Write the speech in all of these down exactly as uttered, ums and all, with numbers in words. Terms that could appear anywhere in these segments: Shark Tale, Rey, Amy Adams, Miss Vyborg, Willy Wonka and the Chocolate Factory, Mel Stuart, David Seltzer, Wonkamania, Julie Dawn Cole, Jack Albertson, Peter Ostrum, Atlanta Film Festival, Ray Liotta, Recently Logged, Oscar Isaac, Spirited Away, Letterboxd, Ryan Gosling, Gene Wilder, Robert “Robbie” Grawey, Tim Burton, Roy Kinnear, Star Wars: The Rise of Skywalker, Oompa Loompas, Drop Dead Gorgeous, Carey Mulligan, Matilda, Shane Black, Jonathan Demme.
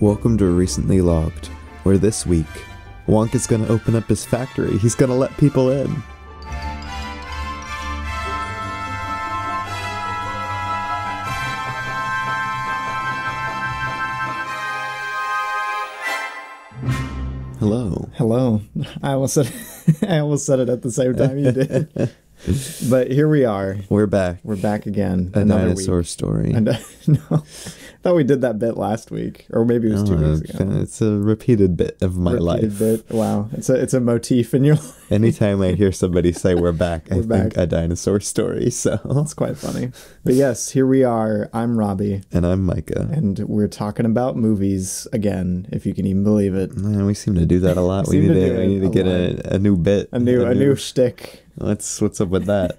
Welcome to Recently Logged, where this week, Wonka's gonna open up his factory. He's gonna let people in. Hello. Hello. I almost said it, I almost said it at the same time you did. But here we are. We're back. We're back again. A Another dinosaur week. story. And, uh, no. I thought we did that bit last week, or maybe it was two oh, weeks ago. It's a repeated bit of my repeated life. Bit. Wow, it's a it's a motif in your life. Anytime I hear somebody say "we're back," we're I back. think a dinosaur story. So it's quite funny. But yes, here we are. I'm Robbie, and I'm Micah, and we're talking about movies again. If you can even believe it, Man, we seem to do that a lot. we, we need to, to we need to get a, a new bit, a new a, a new, new shtick. Let's what's up with that?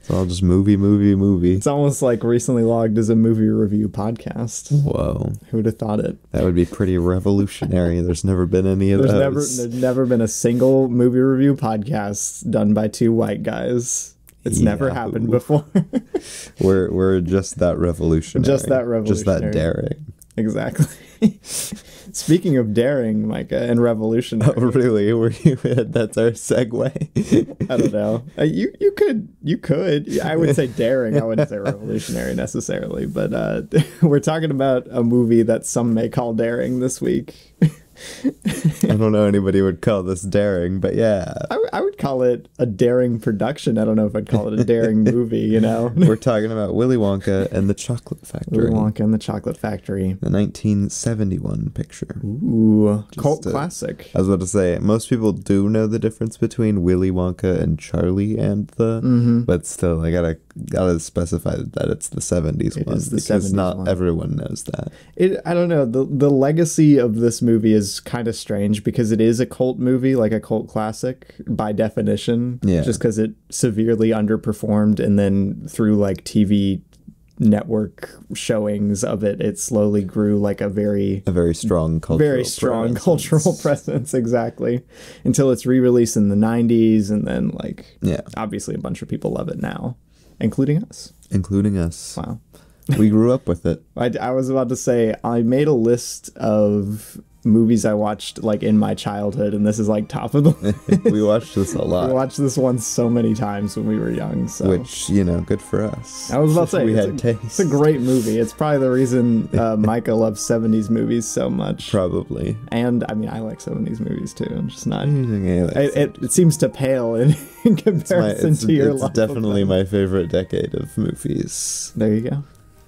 It's all just movie, movie, movie. It's almost like Recently Logged as a movie review podcast. Whoa. Who would have thought it? That would be pretty revolutionary. There's never been any of there's those. Never, there's never been a single movie review podcast done by two white guys. It's yeah. never happened before. we're, we're just that revolutionary. Just that revolutionary. Just that daring. Exactly. Speaking of daring, Micah, and revolutionary. Oh, really? Were you? That's our segue. I don't know. Uh, you you could you could. I would say daring. I wouldn't say revolutionary necessarily, but uh, we're talking about a movie that some may call daring this week. I don't know anybody would call this daring, but yeah. I, I would call it a daring production. I don't know if I'd call it a daring movie, you know? We're talking about Willy Wonka and the Chocolate Factory. Willy Wonka and the Chocolate Factory. The nineteen seventy-one picture. Ooh, Just cult a, classic. I was about to say, most people do know the difference between Willy Wonka and Charlie and the, mm-hmm. but still, I gotta gotta specify that it's the seventies it one. Is the because seventies not one. Everyone knows that. It, I don't know, the, the legacy of this movie is kind of strange because it is a cult movie, like a cult classic by definition, yeah. just because it severely underperformed, and then through like T V network showings of it, it slowly grew like a very a very strong cultural very strong presence. cultural presence exactly until it's re-released in the nineties, and then like yeah obviously a bunch of people love it now, including us including us wow we grew up with it. I, I was about to say, I made a list of movies I watched like in my childhood, and this is like top of the we watched this a lot. We watched this one so many times when we were young, so which, you know, good for us. I was about to say, we had a, taste. It's a great movie. It's probably the reason uh, Micah loves seventies movies so much. Probably. And I mean, I like seventies movies too. I'm just not like I, it, it seems to pale in, in comparison it's my, it's, to your it's life. It's definitely my favorite decade of movies. There you go.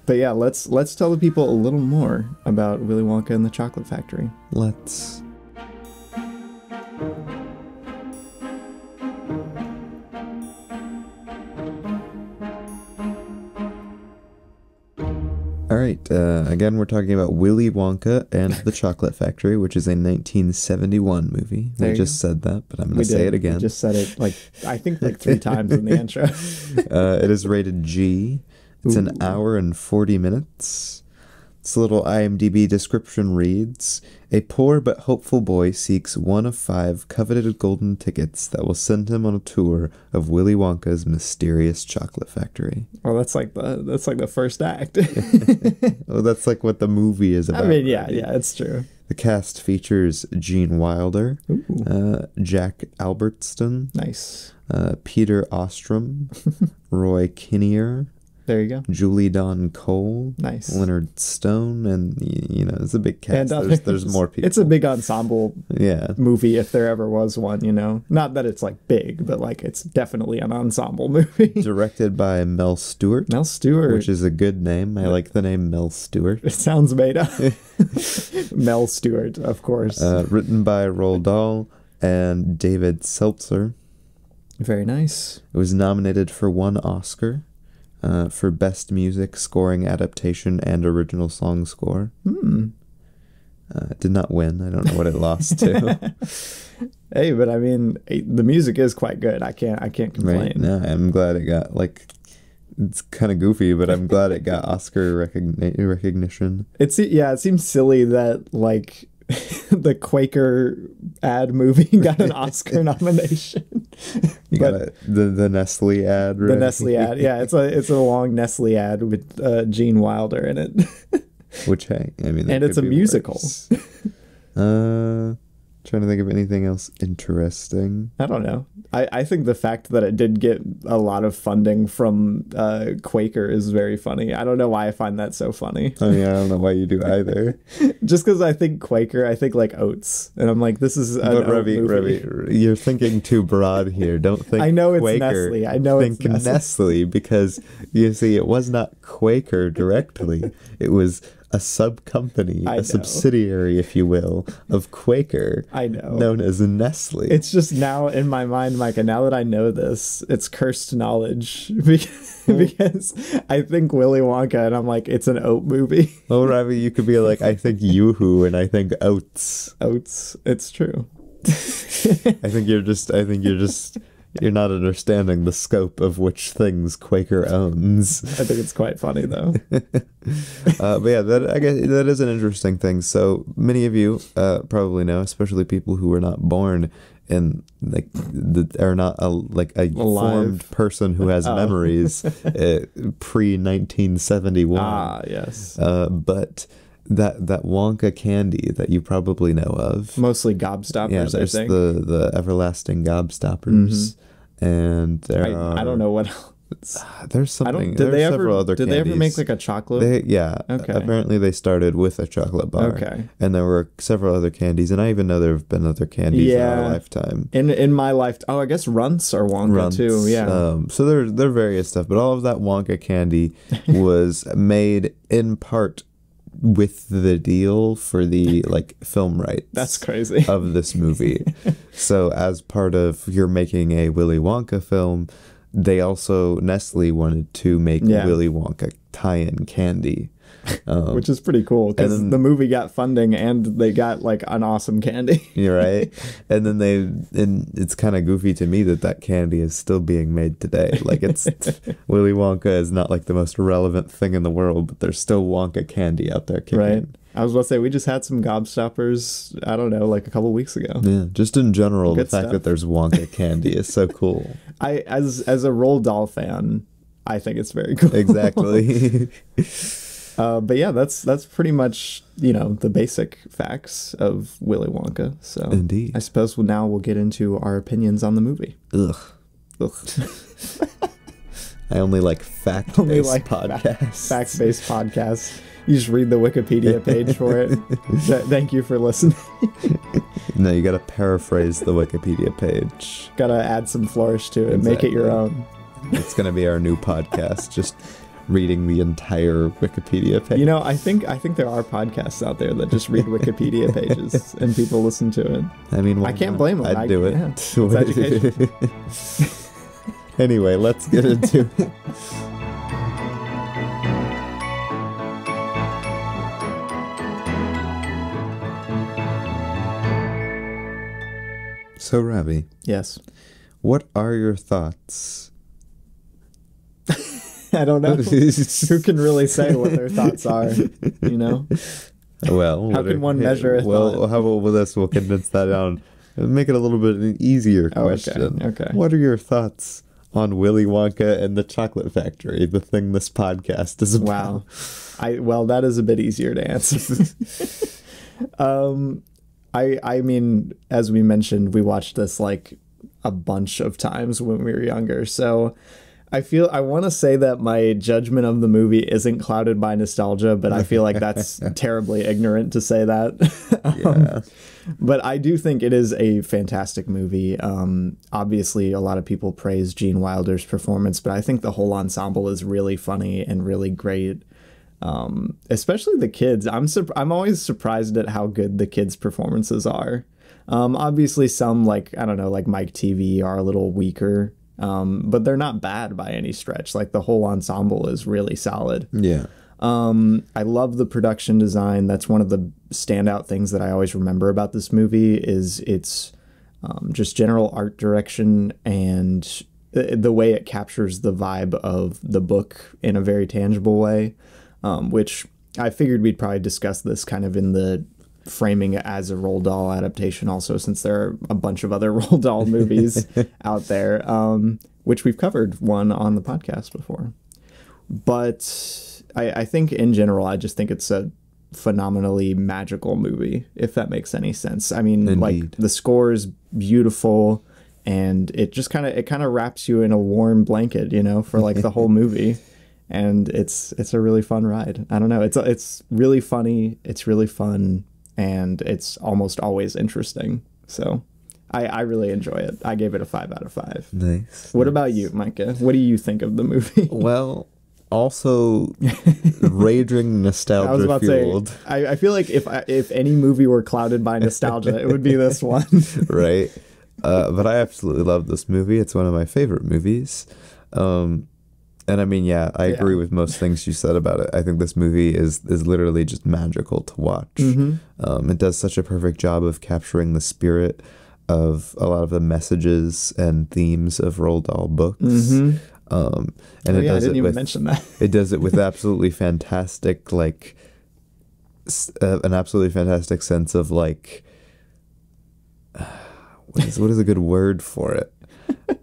But yeah, let's let's tell the people a little more about Willy Wonka and the Chocolate Factory. Let's. All right. Uh, again, we're talking about Willy Wonka and the Chocolate Factory, which is a nineteen seventy-one movie. There we just go. said that, but I'm going to say it again. We just said it like I think like three times in the intro. uh, it is rated G. It's an hour and forty minutes. This little I M D B description reads, a poor but hopeful boy seeks one of five coveted golden tickets that will send him on a tour of Willy Wonka's mysterious chocolate factory. Well, that's like the that's like the first act. Well, that's like what the movie is about. I mean, yeah, right? yeah, it's true. The cast features Gene Wilder, uh, Jack Albertson, nice, uh, Peter Ostrum, Roy Kinnear. There you go. Julie Dawn Cole. Nice. Leonard Stone. And, you know, it's a big cast. There's, there's more people. It's a big ensemble yeah. movie if there ever was one, you know. Not that it's, like, big, but, like, it's definitely an ensemble movie. Directed by Mel Stuart. Mel Stuart. Which is a good name. I like the name Mel Stuart. It sounds made up. Mel Stuart, of course. Uh, written by Roald Dahl and David Seltzer. Very nice. It was nominated for one Oscar. Uh, for Best Music, Scoring, Adaptation, and Original Song Score. Hmm. Uh, it did not win. I don't know what it lost to. Hey, but I mean, the music is quite good. I can't I can't complain. Right? No, I'm glad it got, like, it's kind of goofy, but I'm glad it got Oscar recogni recognition. It's Yeah, it seems silly that, like, the Quaker ad movie got an Oscar nomination. You got it. The, the Nestle ad, right? The Nestle ad. Yeah, it's a, it's a long Nestle ad with uh, Gene Wilder in it. Which, hey, I mean, that and it's a musical. uh, trying to think of anything else interesting. I don't know. I, I think the fact that it did get a lot of funding from uh, Quaker is very funny. I don't know why I find that so funny. I mean, I don't know why you do either. Just because I think Quaker, I think like oats, and I'm like, this is an but Ravi, Ravi, you're thinking too broad here. Don't think. I know it's Quaker. Nestle. I know think it's Nestle. Nestle because you see, it was not Quaker directly. It was a sub-company, I a know. subsidiary, if you will, of Quaker, I know. known as Nestle. It's just now in my mind, Micah, now that I know this, it's cursed knowledge, because, because I think Willy Wonka, and I'm like, it's an oat movie. Well, Ravi, you could be like, I think Yoo-hoo, and I think oats. Oats, it's true. I think you're just, I think you're just... You're not understanding the scope of which things Quaker owns. I think it's quite funny, though. uh, but yeah, that, I guess that is an interesting thing. So many of you uh, probably know, especially people who were not born in like the, are not a, like a Alive. formed person who has oh. memories uh, pre nineteen seventy-one. Ah, yes. Uh, but. That that Wonka candy that you probably know of. Mostly Gobstoppers, yeah, there's I think. The, the everlasting Gobstoppers. Mm-hmm. And there I, are... I don't know what else. There's something. Did there's several ever, other did candies. Did they ever make like a chocolate? They, yeah. Okay. Apparently they started with a chocolate bar. Okay. And there were several other candies. And I even know there have been other candies yeah. in our lifetime. In in my lifetime. Oh, I guess Runts are Wonka Runts, too. Yeah. Um, so there, there are various stuff. But all of that Wonka candy was made in part... with the deal for the like film rights that's crazy of this movie. So as part of you're making a Willy Wonka film, they also Nestle wanted to make yeah. Willy Wonka tie-in candy, um, which is pretty cool because the movie got funding and they got like an awesome candy. You're right. And then they and it's kind of goofy to me that that candy is still being made today. Like it's Willy Wonka is not like the most relevant thing in the world, but there's still Wonka candy out there kicking. Right. I was about to say, we just had some Gobstoppers, I don't know, like a couple weeks ago. Yeah, just in general, Good the fact stuff. that there's Wonka candy is so cool. I as as a Roald Dahl fan, I think it's very cool. Exactly. Uh, but yeah, that's that's pretty much, you know, the basic facts of Willy Wonka. So indeed, I suppose we'll, now we'll get into our opinions on the movie. Ugh, ugh. I only like fact-based only like podcasts. Fa fact-based podcasts. You just read the Wikipedia page for it. Th thank you for listening. No, you got to paraphrase the Wikipedia page. Got to add some flourish to it. Exactly. Make it your own. It's gonna be our new podcast. Just. Reading the entire Wikipedia page. You know, I think I think there are podcasts out there that just read Wikipedia pages and people listen to it. I mean, I can't not? blame them. I'd I, do it. Yeah, it's education. Anyway, let's get into it. So, Ravi. Yes. What are your thoughts? I don't know. Who can really say what their thoughts are, you know? Well, how can one it, measure it? Well, thought? How about with this? We'll condense that down and make it a little bit an easier oh, question. Okay, okay. What are your thoughts on Willy Wonka and the Chocolate Factory, the thing this podcast is about? Wow. I, well, that is a bit easier to answer. um, I, I mean, as we mentioned, we watched this like a bunch of times when we were younger, so... I feel I want to say that my judgment of the movie isn't clouded by nostalgia, but I feel like that's terribly ignorant to say that. um, yeah. But I do think it is a fantastic movie. Um, obviously, a lot of people praise Gene Wilder's performance, but I think the whole ensemble is really funny and really great. Um, especially the kids. I'm I'm always surprised at how good the kids' performances are. Um, obviously, some like I don't know, like Mike T V are a little weaker. Um, but they're not bad by any stretch. Like the whole ensemble is really solid. Yeah. Um, I love the production design. That's one of the standout things that I always remember about this movie is its um, just general art direction and th the way it captures the vibe of the book in a very tangible way, um, which I figured we'd probably discuss this kind of in the framing it as a Roald Dahl adaptation also, since there are a bunch of other Roald Dahl movies out there, um, which we've covered one on the podcast before. But I, I think in general, I just think it's a phenomenally magical movie, if that makes any sense. I mean, Indeed. like the score is beautiful, and it just kind of it kind of wraps you in a warm blanket, you know, for like the whole movie. And it's it's a really fun ride. I don't know. It's it's really funny. It's really fun, and it's almost always interesting. So I, I really enjoy it. I gave it a five out of five. Nice. What nice. about you, Micah? What do you think of the movie? Well, also raging nostalgia I was about fueled. To say, I, I feel like if I, if any movie were clouded by nostalgia, it would be this one. Right. Uh, but I absolutely love this movie. It's one of my favorite movies. Um, and I mean, yeah, I yeah. agree with most things you said about it. I think this movie is is literally just magical to watch. Mm-hmm. Um, it does such a perfect job of capturing the spirit of a lot of the messages and themes of Roald Dahl books. Mm-hmm. Um, and oh, it yeah, does I didn't it even with, mention that. It does it with absolutely fantastic, like, uh, an absolutely fantastic sense of, like, uh, what is, what is a good word for it?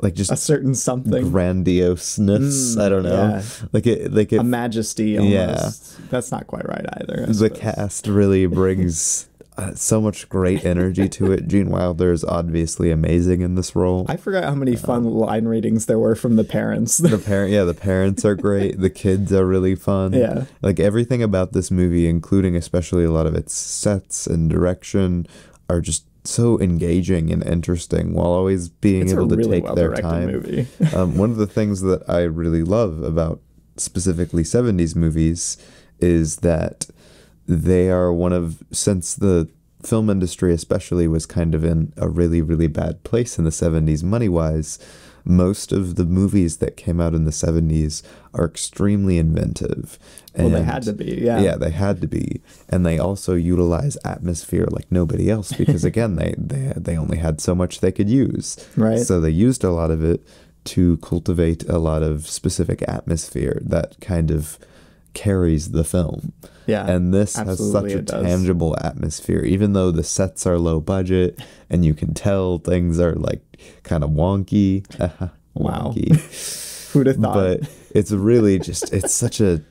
Like just a certain something grandioseness. Mm, I don't know. Yeah. Like it, like it, a majesty. Almost. Yeah, that's not quite right either. I the suppose. Cast really brings uh, so much great energy to it. Gene Wilder is obviously amazing in this role. I forgot how many fun um, line readings there were from the parents. The parent, yeah, the parents are great. The kids are really fun. Yeah, like everything about this movie, including especially a lot of its sets and direction, are just so engaging and interesting while always being it's able to really take their time. um, one of the things that I really love about specifically seventies movies is that they are one of, since the film industry especially was kind of in a really, really bad place in the seventies money-wise, most of the movies that came out in the seventies are extremely inventive. And, well, they had to be, yeah. Yeah, they had to be. And they also utilize atmosphere like nobody else because, again, they, they, they only had so much they could use. Right. So they used a lot of it to cultivate a lot of specific atmosphere that kind of carries the film. Yeah, and this has such a tangible atmosphere, even though the sets are low budget and you can tell things are like kind of wonky. Wow. Wonky. Who'd have thought? But it's really just, it's such a,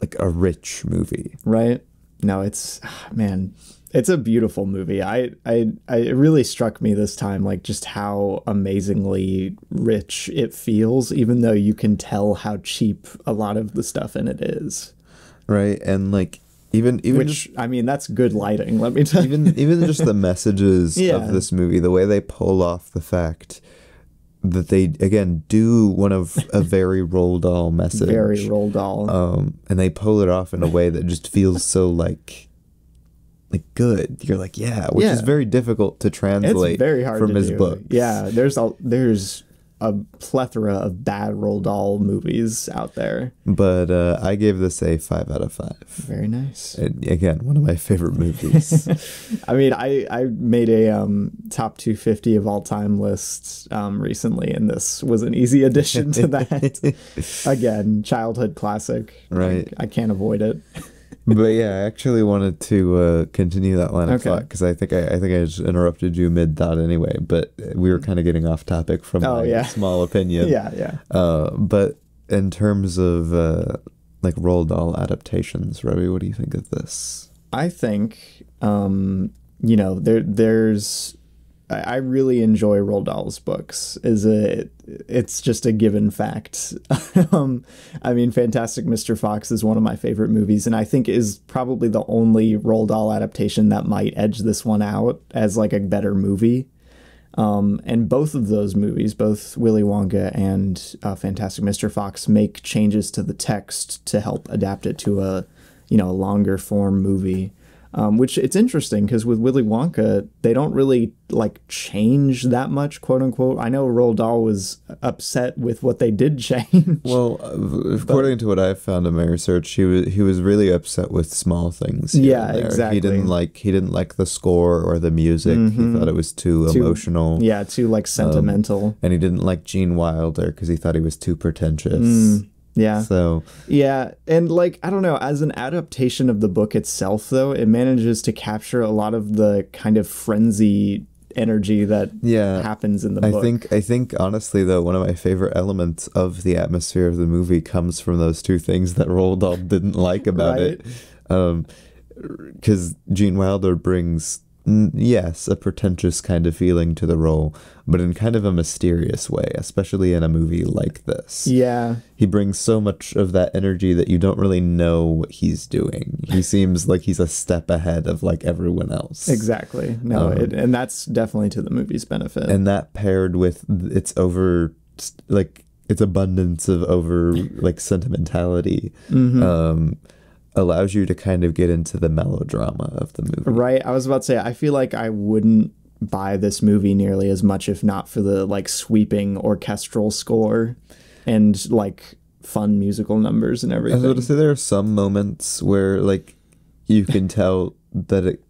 like a rich movie. Right? No, it's, man, it's a beautiful movie. I, I, I, it really struck me this time, like just how amazingly rich it feels, even though you can tell how cheap a lot of the stuff in it is. Right, and like even even Which, just, I mean, that's good lighting, let me tell you. Even even just the messages yeah. of this movie, the way they pull off the fact that they again do one of a very Roald Dahl message. Very Roald Dahl. Um and they pull it off in a way that just feels so like like good. You're like, yeah, which yeah. is very difficult to translate it's very hard from to his do. Books. Yeah, there's a there's a plethora of bad Roald Dahl movies out there. But uh, I gave this a five out of five. Very nice. And again, one of my favorite movies. I mean, I, I made a um, top two fifty of all time list um, recently, and this was an easy addition to that. Again, childhood classic. Right. I, I can't avoid it. But yeah, I actually wanted to uh, continue that line of okay. thought because I think I, I think I just interrupted you mid thought anyway. But we were kind of getting off topic from oh, my yeah. small opinion. yeah, yeah. Uh, but in terms of uh, like Roald Dahl adaptations, Robbie, what do you think of this? I think um, you know there there's I, I really enjoy Roald Dahl's books. Is a It's just a given fact. um, I mean, Fantastic Mister Fox is one of my favorite movies, and I think is probably the only Roald Dahl adaptation that might edge this one out as like a better movie. Um, and both of those movies, both Willy Wonka and uh, Fantastic Mister Fox, make changes to the text to help adapt it to a, you know, a longer form movie. Um, which it's interesting because with Willy Wonka, they don't really like change that much, quote unquote. I know Roald Dahl was upset with what they did change. Well, uh, according but, to what I found in my research, he was he was really upset with small things. Yeah, exactly. He didn't like he didn't like the score or the music. Mm-hmm. He thought it was too, too emotional. Yeah, too like sentimental. Um, and he didn't like Gene Wilder because he thought he was too pretentious. Mm. Yeah. So yeah, and like I don't know, as an adaptation of the book itself, though, it manages to capture a lot of the kind of frenzy energy that yeah, happens in the book. I think I think honestly though, one of my favorite elements of the atmosphere of the movie comes from those two things that Roald Dahl didn't like about right? it. Um, because Gene Wilder brings, yes, a pretentious kind of feeling to the role, but in kind of a mysterious way, especially in a movie like this. Yeah. He brings so much of that energy that you don't really know what he's doing. He seems like he's a step ahead of, like, everyone else. Exactly. No, um, it, and that's definitely to the movie's benefit. And that paired with its over, like, its abundance of over, like, sentimentality, mm-hmm. um, allows you to kind of get into the melodrama of the movie. Right. I was about to say, I feel like I wouldn't buy this movie nearly as much if not for the, like, sweeping orchestral score and, like, fun musical numbers and everything. I was about to say, there are some moments where, like, you can tell that it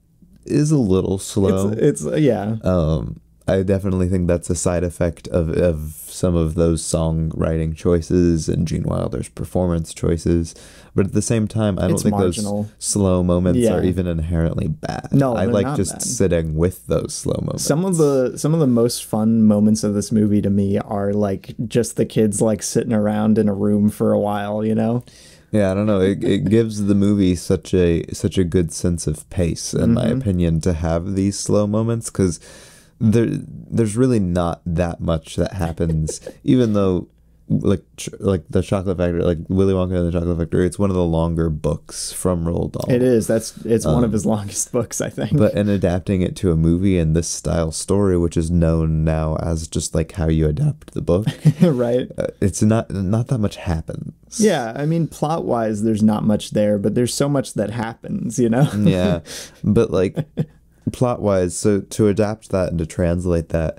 is a little slow. It's, it's yeah. Um, I definitely think that's a side effect of, of some of those songwriting choices and Gene Wilder's performance choices. But at the same time, I don't it's think marginal. those slow moments yeah. are even inherently bad. No, I like just bad. sitting with those slow moments. Some of the some of the most fun moments of this movie to me are, like, just the kids, like, sitting around in a room for a while, you know? Yeah, I don't know. It, it gives the movie such a such a good sense of pace, in mm-hmm. my opinion, to have these slow moments, because There, there's really not that much that happens, even though, like, ch like the Chocolate Factory, like Willy Wonka and the Chocolate Factory, it's one of the longer books from Roald Dahl. It is. That's it's um, one of his longest books, I think. But in adapting it to a movie and this style story, which is known now as just, like, how you adapt the book, right? Uh, it's not not that much happens. Yeah, I mean, plot wise, there's not much there, but there's so much that happens, you know. Yeah, but, like, plot-wise, so to adapt that and to translate that,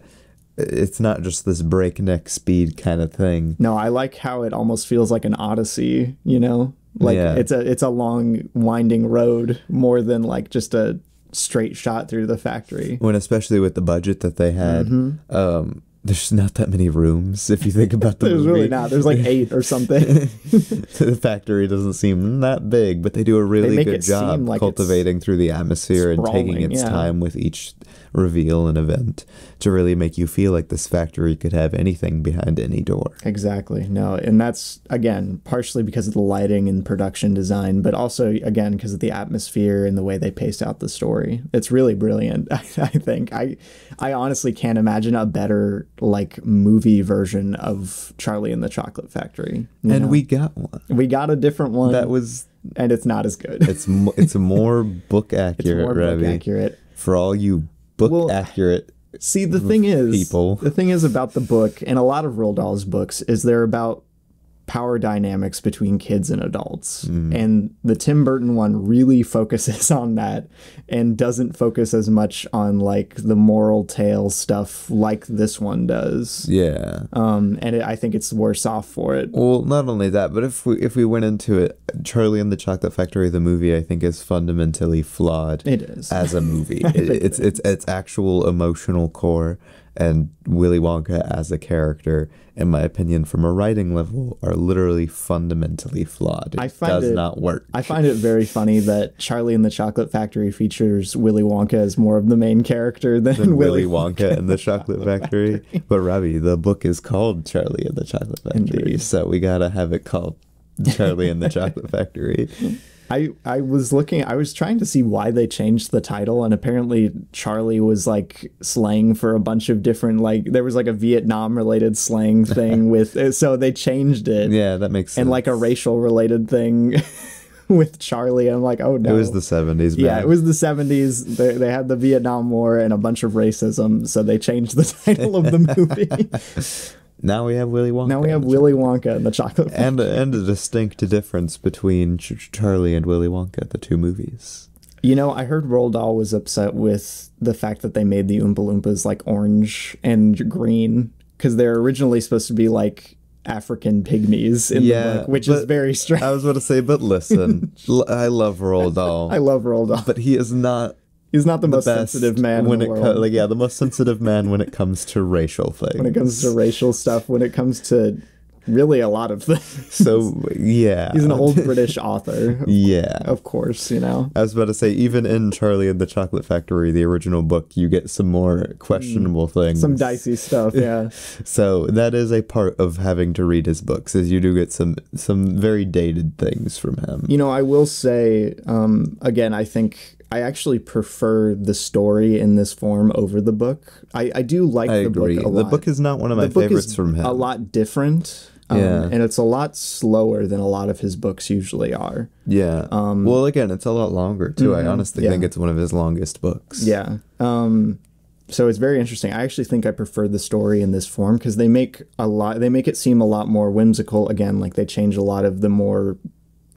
it's not just this breakneck speed kind of thing. No, I like how it almost feels like an odyssey, you know? Like, yeah. it's a it's a long, winding road more than, like, just a straight shot through the factory. When especially with the budget that they had, mm-hmm. um, there's not that many rooms, if you think about the There's movie. really not. There's, like, eight or something. The factory doesn't seem that big, but they do a really good job like cultivating through the atmosphere and taking its yeah. time with each reveal and event to really make you feel like this factory could have anything behind any door. Exactly. No, and that's, again, partially because of the lighting and production design, but also, again, because of the atmosphere and the way they paced out the story. It's really brilliant, I, I think. I, I honestly can't imagine a better, like, movie version of Charlie and the Chocolate Factory. And know? we got one. We got a different one. That was... And it's not as good. It's, mo it's more book accurate, It's more Robbie. book accurate. For all you book well, accurate See, the thing is, people. the thing is about the book, and a lot of Roald Dahl's books, is they're about power dynamics between kids and adults. Mm. And the Tim Burton one really focuses on that and doesn't focus as much on, like, the moral tale stuff like this one does. Yeah. Um, and it, I think it's worse off for it. Well, not only that, but if we, if we went into it, Charlie and the Chocolate Factory, the movie, I think, is fundamentally flawed. It is. As a movie. it, it's, it's, it's actual emotional core. And Willy Wonka as a character, in my opinion, from a writing level, are literally fundamentally flawed. It I find does it, not work. I find it very funny that Charlie and the Chocolate Factory features Willy Wonka as more of the main character than, than Willy Wonka and the Chocolate Factory. But Robbie, the book is called Charlie and the Chocolate Factory, Indeed. so we gotta have it called Charlie and the Chocolate Factory. I, I was looking, I was trying to see why they changed the title, and apparently Charlie was, like, slang for a bunch of different, like, there was, like, a Vietnam-related slang thing with, so they changed it. Yeah, that makes sense. And, like, a racial-related thing with Charlie, and I'm like, oh, no. It was the seventies, man. Yeah, it was the seventies. They, they had the Vietnam War and a bunch of racism, so they changed the title of the movie. Now we have Willy Wonka. Now we have Willy Wonka and the Chocolate Factory. And, and a distinct difference between Ch Charlie and Willy Wonka, the two movies. You know, I heard Roald Dahl was upset with the fact that they made the Oompa Loompas, like, orange and green, because they're originally supposed to be, like, African pygmies in yeah, the book, which is very strange. I was going to say, but listen, l I love Roald Dahl. I love Roald Dahl. But he is not... He's not the, the most sensitive man when in the it world. Like, yeah, the most sensitive man when it comes to racial things. When it comes to racial stuff, when it comes to really a lot of things. So, yeah. He's an old British author. Yeah. Of course, you know. I was about to say, even in Charlie and the Chocolate Factory, the original book, you get some more questionable mm, things. Some dicey stuff, yeah. So that is a part of having to read his books, is you do get some, some very dated things from him. You know, I will say, um, again, I think... I actually prefer the story in this form over the book. I, I do like I the agree. book a lot. The book is not one of my favorites from him. A lot different. Um, yeah. And it's a lot slower than a lot of his books usually are. Yeah. Um, well, again, it's a lot longer, too. Mm-hmm. I honestly yeah. think it's one of his longest books. Yeah. Um, so it's very interesting. I actually think I prefer the story in this form because they make a lot. They make it seem a lot more whimsical. Again, like they change a lot of the more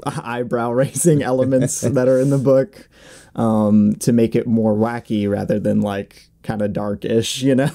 eyebrow-raising elements that are in the book. Um, to make it more wacky rather than like kind of darkish, you know?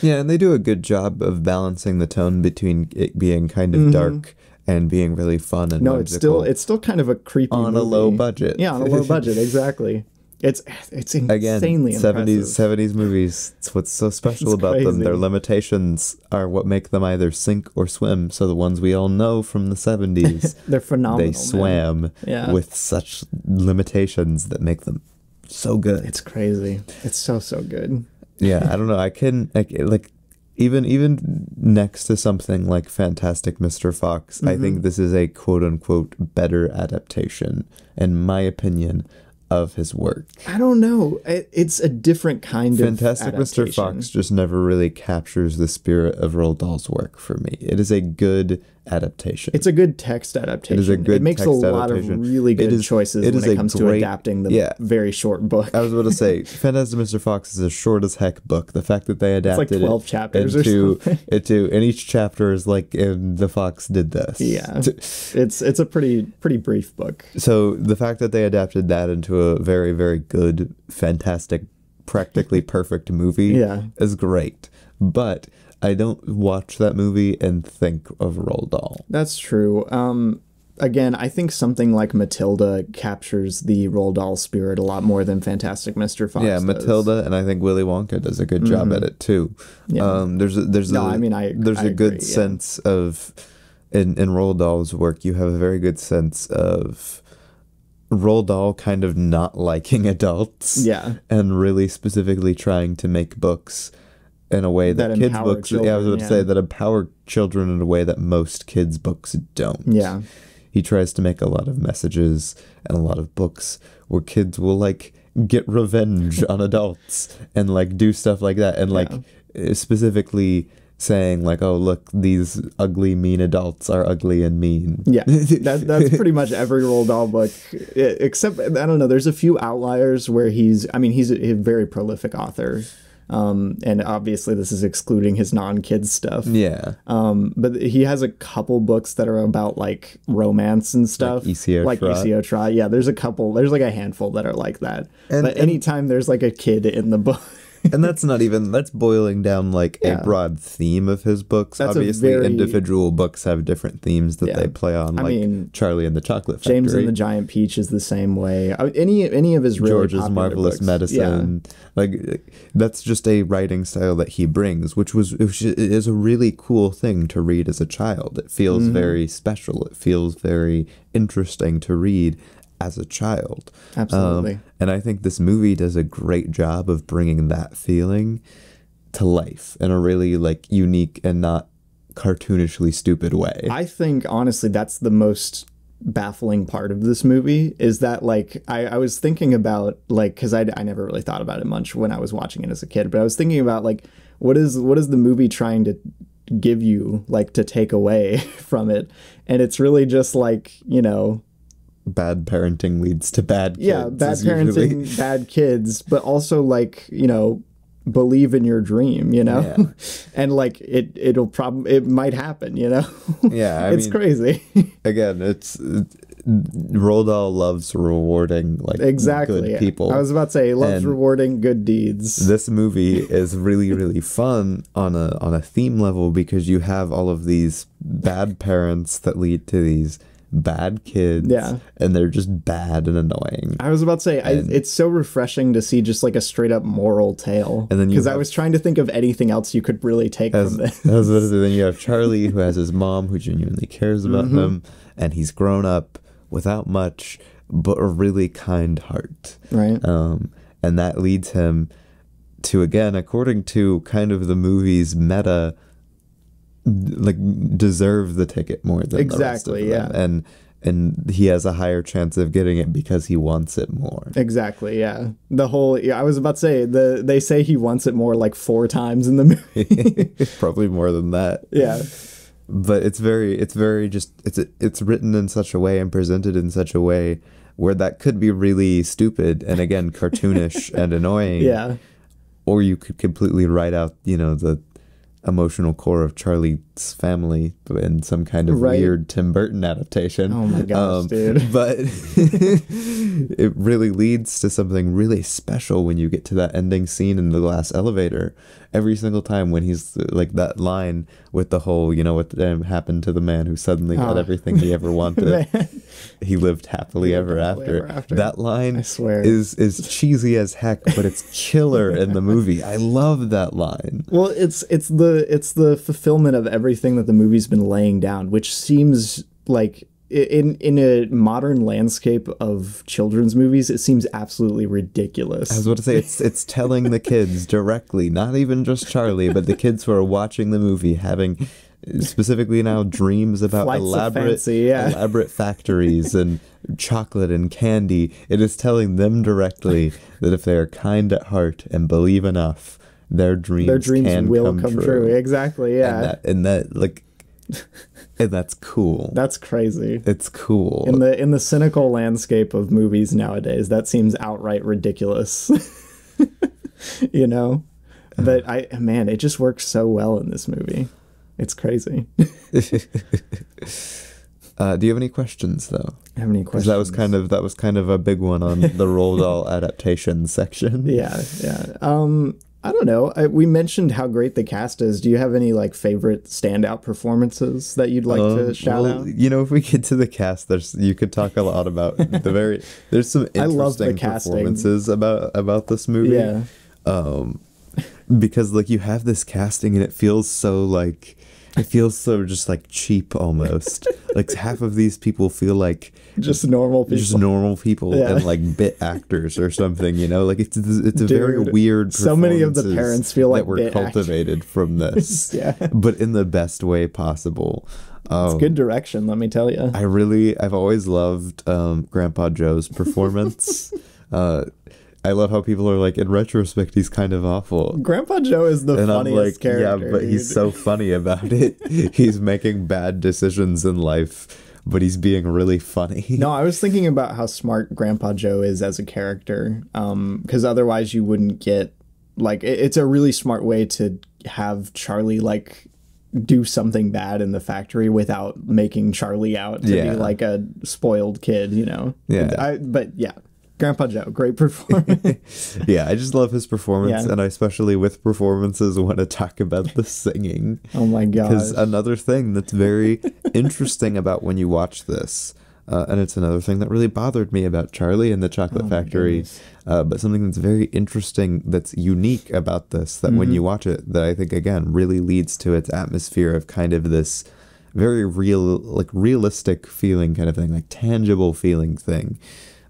Yeah, and they do a good job of balancing the tone between it being kind of mm-hmm. dark and being really fun and no, whimsical. It's still it's still kind of a creepy on movie. a low budget. Yeah, on a low budget, exactly. It's it's insanely Again, impressive. seventies movies. It's what's so special it's about crazy. them. Their limitations are what make them either sink or swim. So the ones we all know from the seventies, they're phenomenal. They swam yeah. with such limitations that make them so good. It's crazy. It's so so good. Yeah, I don't know. I can I, like even even next to something like Fantastic Mister Fox, mm-hmm. I think this is a quote unquote better adaptation, in my opinion, of his work. I don't know. It, it's a different kind Fantastic of adaptation. Mister Fox just never really captures the spirit of Roald Dahl's work for me. It is a good adaptation. It's a good text adaptation. It is a good It makes text a lot adaptation. of really good it is, choices it when it comes great, to adapting the yeah. very short book. I was about to say, Fantastic Mister Fox is a short as heck book. The fact that they adapted it's like twelve it chapters into, or something. into, and each chapter is like, and the Fox did this. Yeah. it's it's a pretty pretty brief book. So the fact that they adapted that into a A very, very good, fantastic, practically perfect movie yeah. is great. But I don't watch that movie and think of Roald Dahl. That's true. Um, again, I think something like Matilda captures the Roald Dahl spirit a lot more than Fantastic Mister Fox Yeah, does. Matilda, and I think Willy Wonka does a good job mm-hmm. at it, too. Yeah. Um, there's a, there's no, a, I mean, I, there's I a agree, good yeah. sense of... In, in Roald Dahl's work, you have a very good sense of... Roald Dahl kind of not liking adults yeah. and really specifically trying to make books in a way that, that kids' books... Children, yeah, I was about yeah. to say that empower children in a way that most kids' books don't. Yeah. He tries to make a lot of messages and a lot of books where kids will, like, get revenge on adults and, like, do stuff like that. And, like, yeah. specifically... saying like, oh, look, these ugly, mean adults are ugly and mean. Yeah, that, that's pretty much every Roald Dahl book, except, I don't know, there's a few outliers where he's, I mean, he's a, a very prolific author. Um, and obviously this is excluding his non-kids stuff. Yeah. Um, but he has a couple books that are about, like, romance and stuff. Like E C O like Trot. Yeah, there's a couple, there's like a handful that are like that. And, but and anytime there's like a kid in the book. And that's not even, that's boiling down, like, yeah. a broad theme of his books. That's Obviously, very, individual books have different themes that yeah. they play on, like I mean, Charlie and the Chocolate Factory. James and the Giant Peach is the same way. Any any of his really George's popular Marvelous books. Medicine. Yeah. Like, that's just a writing style that he brings, which was which is a really cool thing to read as a child. It feels mm-hmm. very special. It feels very interesting to read as a child. Absolutely. Um, and I think this movie does a great job of bringing that feeling to life in a really, like, unique and not cartoonishly stupid way. I think, honestly, that's the most baffling part of this movie is that, like, I, I was thinking about, like, because I, I never really thought about it much when I was watching it as a kid, but I was thinking about, like, what is what is the movie trying to give you, like, to take away from it? And it's really just, like, you know... bad parenting leads to bad kids. Yeah, bad parenting, usually. bad kids, but also, like, you know, believe in your dream, you know? Yeah. And, like, it, it'll probably, it might happen, you know? Yeah, I It's mean, crazy. Again, it's, it's Roald Dahl loves rewarding, like, exactly. good people. I was about to say, he loves and rewarding good deeds. This movie is really, really fun on a on a theme level because you have all of these bad parents that lead to these bad kids. Yeah. And they're just bad and annoying. I was about to say, I, it's so refreshing to see just like a straight up moral tale. And then because I was trying to think of anything else you could really take as, from this. As, as, then you have Charlie, who has his mom who genuinely cares about mm-hmm. him, and he's grown up without much, but a really kind heart. Right. Um, and that leads him to, again, according to kind of the movie's meta, like, deserve the ticket more than exactly, the rest of them. Yeah. And and he has a higher chance of getting it because he wants it more. Exactly, yeah. The whole, yeah, I was about to say, the they say he wants it more like four times in the movie. Probably more than that. Yeah. But it's very, it's very just, it's it's written in such a way and presented in such a way where that could be really stupid and, again, cartoonish and annoying. Yeah. Or you could completely write out, you know, the emotional core of Charlie's family in some kind of right. weird Tim Burton adaptation. Oh my gosh, um, dude. But it really leads to something really special when you get to that ending scene in the glass elevator. Every single time when he's like that line with the whole, you know, what happened to the man who suddenly got oh. everything he ever wanted. He lived happily, he lived ever, happily after. ever after. That line, I swear, is is cheesy as heck, but it's killer in the movie. I love that line. Well, it's it's the it's the fulfillment of everything that the movie's been laying down, which seems like in in a modern landscape of children's movies, it seems absolutely ridiculous. I was about to say, it's it's telling the kids directly, not even just Charlie, but the kids who are watching the movie having specifically now dreams about Flights elaborate fancy, yeah. elaborate factories and chocolate and candy. It is telling them directly that if they are kind at heart and believe enough, their dreams their dreams can will come, come true. true. Exactly, yeah. And that, and that like and that's cool. That's crazy. It's cool. In the in the cynical landscape of movies nowadays, that seems outright ridiculous. You know? But I man, it just works so well in this movie. It's crazy. uh, do you have any questions, though? I have any questions? That was kind of that was kind of a big one on the Roald Dahl adaptation section. Yeah, yeah. Um, I don't know. I, we mentioned how great the cast is. Do you have any like favorite standout performances that you'd like um, to shout well, out? You know, if we get to the cast, there's you could talk a lot about the very. There's some interesting I love the performances casting. about about this movie. Yeah. Um, because like you have this casting and it feels so like. It feels so just like cheap almost. Like half of these people feel like just normal people, just normal people, yeah. and like bit actors or something. You know, like it's it's a Dude, very weird. So many of the parents feel like that were bit cultivated actors. From this, yeah. But in the best way possible. Um, it's good direction, let me tell you. I really, I've always loved um, Grandpa Joe's performance. uh, I love how people are like, in retrospect, he's kind of awful. Grandpa Joe is the and funniest I'm like, character. Yeah, but dude. He's so funny about it. He's making bad decisions in life, but he's being really funny. No, I was thinking about how smart Grandpa Joe is as a character, um, because otherwise you wouldn't get, like, it, it's a really smart way to have Charlie, like, do something bad in the factory without making Charlie out to yeah. be, like, a spoiled kid, you know? Yeah. I, but, yeah. Grandpa Joe, great performance. Yeah, I just love his performance, yeah. and I especially with performances want to talk about the singing. Oh my god! Because another thing that's very interesting about when you watch this, uh, and it's another thing that really bothered me about Charlie and the Chocolate oh Factory, uh, but something that's very interesting, that's unique about this, that mm-hmm. when you watch it, that I think again really leads to its atmosphere of kind of this very real, like realistic feeling kind of thing, like tangible feeling thing.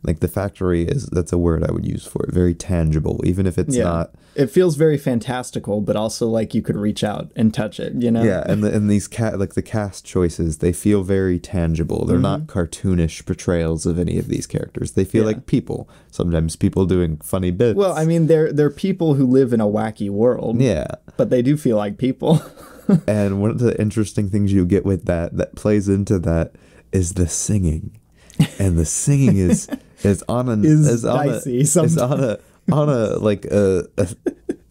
Like the factory is, that's a word I would use for it, very tangible, even if it's yeah. not. It feels very fantastical, but also like you could reach out and touch it, you know? Yeah, and the, and these cat like the cast choices, they feel very tangible. They're mm-hmm. not cartoonish portrayals of any of these characters. They feel yeah. like people. Sometimes people doing funny bits. Well, I mean, they're they're people who live in a wacky world. Yeah, but they do feel like people. And one of the interesting things you get with that that plays into that is the singing, and the singing is. It's on a is, is on dicey a, is on a on a like a, a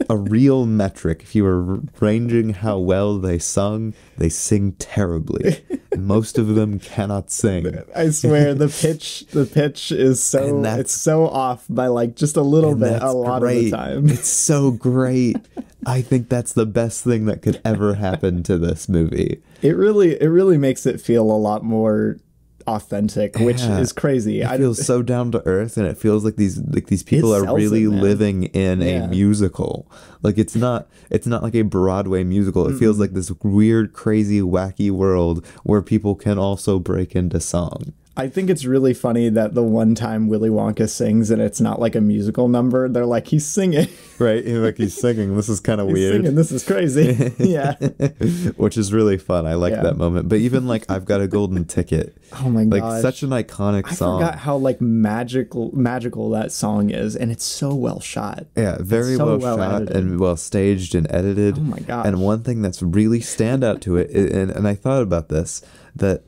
a real metric. If you were ranging how well they sung, they sing terribly. And most of them cannot sing. I swear the pitch the pitch is so it's so off by like just a little bit a lot great. of the time. It's so great. I think that's the best thing that could ever happen to this movie. It really it really makes it feel a lot more authentic, which yeah. is crazy. It feels so down to earth, and it feels like these like these people are really it, living in yeah. a musical. Like it's not it's not like a Broadway musical. It mm -mm. feels like this weird, crazy, wacky world where people can also break into song. I think it's really funny that the one time Willy Wonka sings and it's not like a musical number, they're like, he's singing. Right, he's like, he's singing. This is kind of weird. Singing. This is crazy. Yeah. Which is really fun. I like yeah. that moment. But even like, I've Got a Golden Ticket. Oh my god! Like gosh. Such an iconic I song. I forgot how like magical, magical that song is. And it's so well shot. Yeah, very so well, well shot edited. And well staged and edited. Oh my god! And one thing that's really stand out to it, and, and I thought about this, that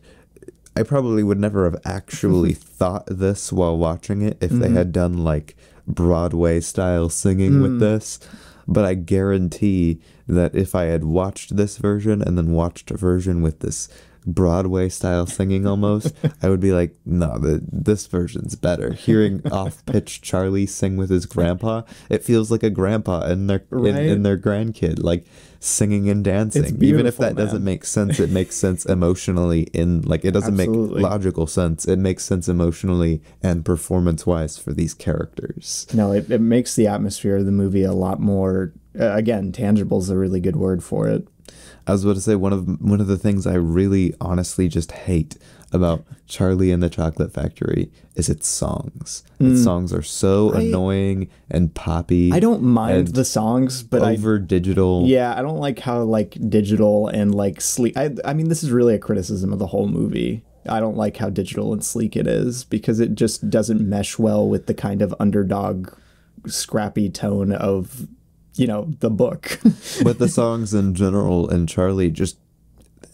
I probably would never have actually thought this while watching it if mm-hmm. they had done like Broadway style singing mm. with this. But I guarantee that if I had watched this version and then watched a version with this Broadway style singing almost, I would be like, no, the, this version's better. Hearing off-pitch Charlie sing with his grandpa, it feels like a grandpa and their right? in, in their grandkid, like singing and dancing. Even if that man. doesn't make sense, it makes sense emotionally. In like, it doesn't Absolutely. make logical sense. It makes sense emotionally and performance-wise for these characters. No, it it makes the atmosphere of the movie a lot more. Uh, again, tangible is a really good word for it. I was about to say, one of one of the things I really honestly just hate about Charlie and the Chocolate Factory is its songs. Mm. Its songs are so I, annoying and poppy. I don't mind the songs, but over I, digital. Yeah, I don't like how like digital and like sleek. I I mean, this is really a criticism of the whole movie. I don't like how digital and sleek it is because it just doesn't mesh well with the kind of underdog, scrappy tone of, you know, the book. But the songs in general and Charlie just,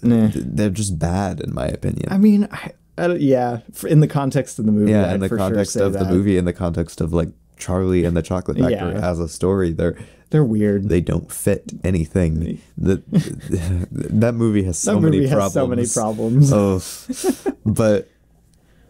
nah. they're just bad in my opinion. I mean, I, I, yeah, in the context of the movie. Yeah, in the context of the movie, in the context of like Charlie and the Chocolate Factory yeah. as a story, they're they're weird. They don't fit anything. That that movie has so that movie many has problems. So many problems. Oh, but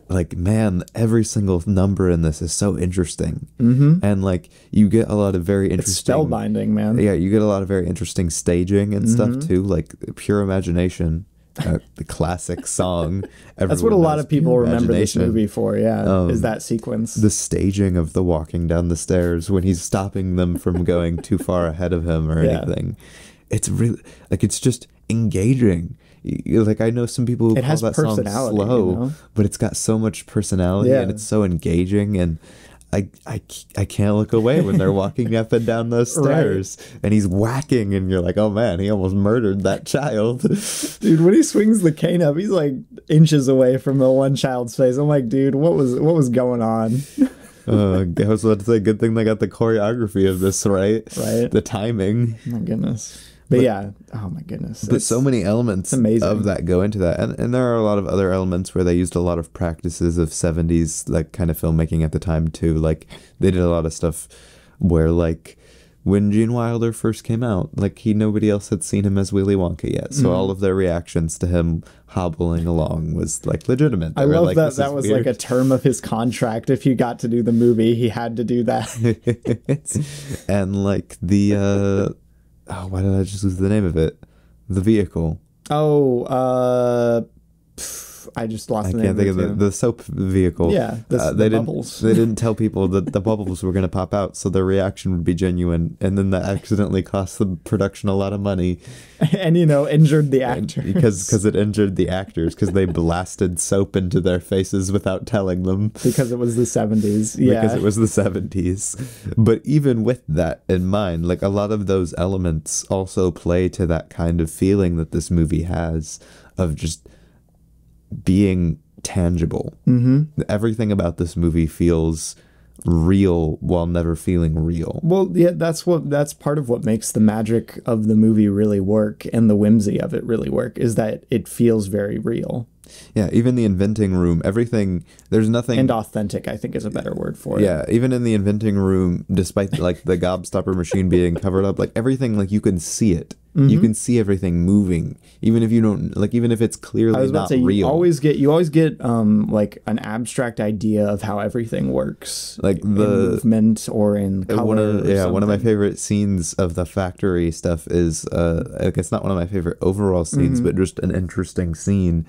like, man, every single number in this is so interesting. Mm-hmm. And like, you get a lot of very interesting... It's spellbinding, man. Yeah, you get a lot of very interesting staging and mm-hmm. stuff too. Like, pure imagination, uh, the classic song. That's what a lot of people remember this movie for, yeah, um, is that sequence. The staging of the walking down the stairs when he's stopping them from going too far ahead of him or yeah. anything. It's really, like, it's just engaging. Like, I know some people who it call has that song slow, you know? But it's got so much personality yeah. and it's so engaging. And I, I, I can't look away when they're walking up and down those stairs right. and he's whacking and you're like, oh man, he almost murdered that child. Dude, when he swings the cane up, he's like inches away from the one child's face. I'm like, dude, what was, what was going on? uh, I was about to say, good thing they got the choreography of this, right? Right. The timing. Oh my goodness. But, but yeah, oh my goodness. But so many elements of that go into that. And, and there are a lot of other elements where they used a lot of practices of seventies, like, kind of filmmaking at the time, too. Like, they did a lot of stuff where, like, when Gene Wilder first came out, like, he nobody else had seen him as Willy Wonka yet. So mm. all of their reactions to him hobbling along was, like, legitimate. They I love like, that that was, weird. like, a term of his contract. If he got to do the movie, he had to do that. And, like, the... Uh, Oh, why did I just lose the name of it? The vehicle. Oh, uh, pff, I just lost. I the name can't think of, of the, the soap vehicle. Yeah, the, uh, they the didn't, bubbles. They didn't tell people that the bubbles were going to pop out, so their reaction would be genuine, and then that accidentally cost the production a lot of money. And you know, injured the actors and, because because it injured the actors because they blasted soap into their faces without telling them. Because it was the seventies. Yeah. Because it was the seventies. But even with that in mind, like, a lot of those elements also play to that kind of feeling that this movie has of just being tangible. Mm-hmm. Everything about this movie feels real while never feeling real. Well, yeah, that's what that's part of what makes the magic of the movie really work and the whimsy of it really work, is that it feels very real. Yeah, even the inventing room, everything, there's nothing... And authentic, I think, is a better word for it. Yeah, even in the inventing room, despite, like, the gobstopper machine being covered up, like, everything, like, you can see it. Mm-hmm. You can see everything moving, even if you don't, like, even if it's clearly I was about not to say, real. You always get, you always get, um, like, an abstract idea of how everything works. Like, the... In movement or in color one of, or Yeah, something. One of my favorite scenes of the factory stuff is, uh, like, it's not one of my favorite overall scenes, mm-hmm. but just an interesting scene.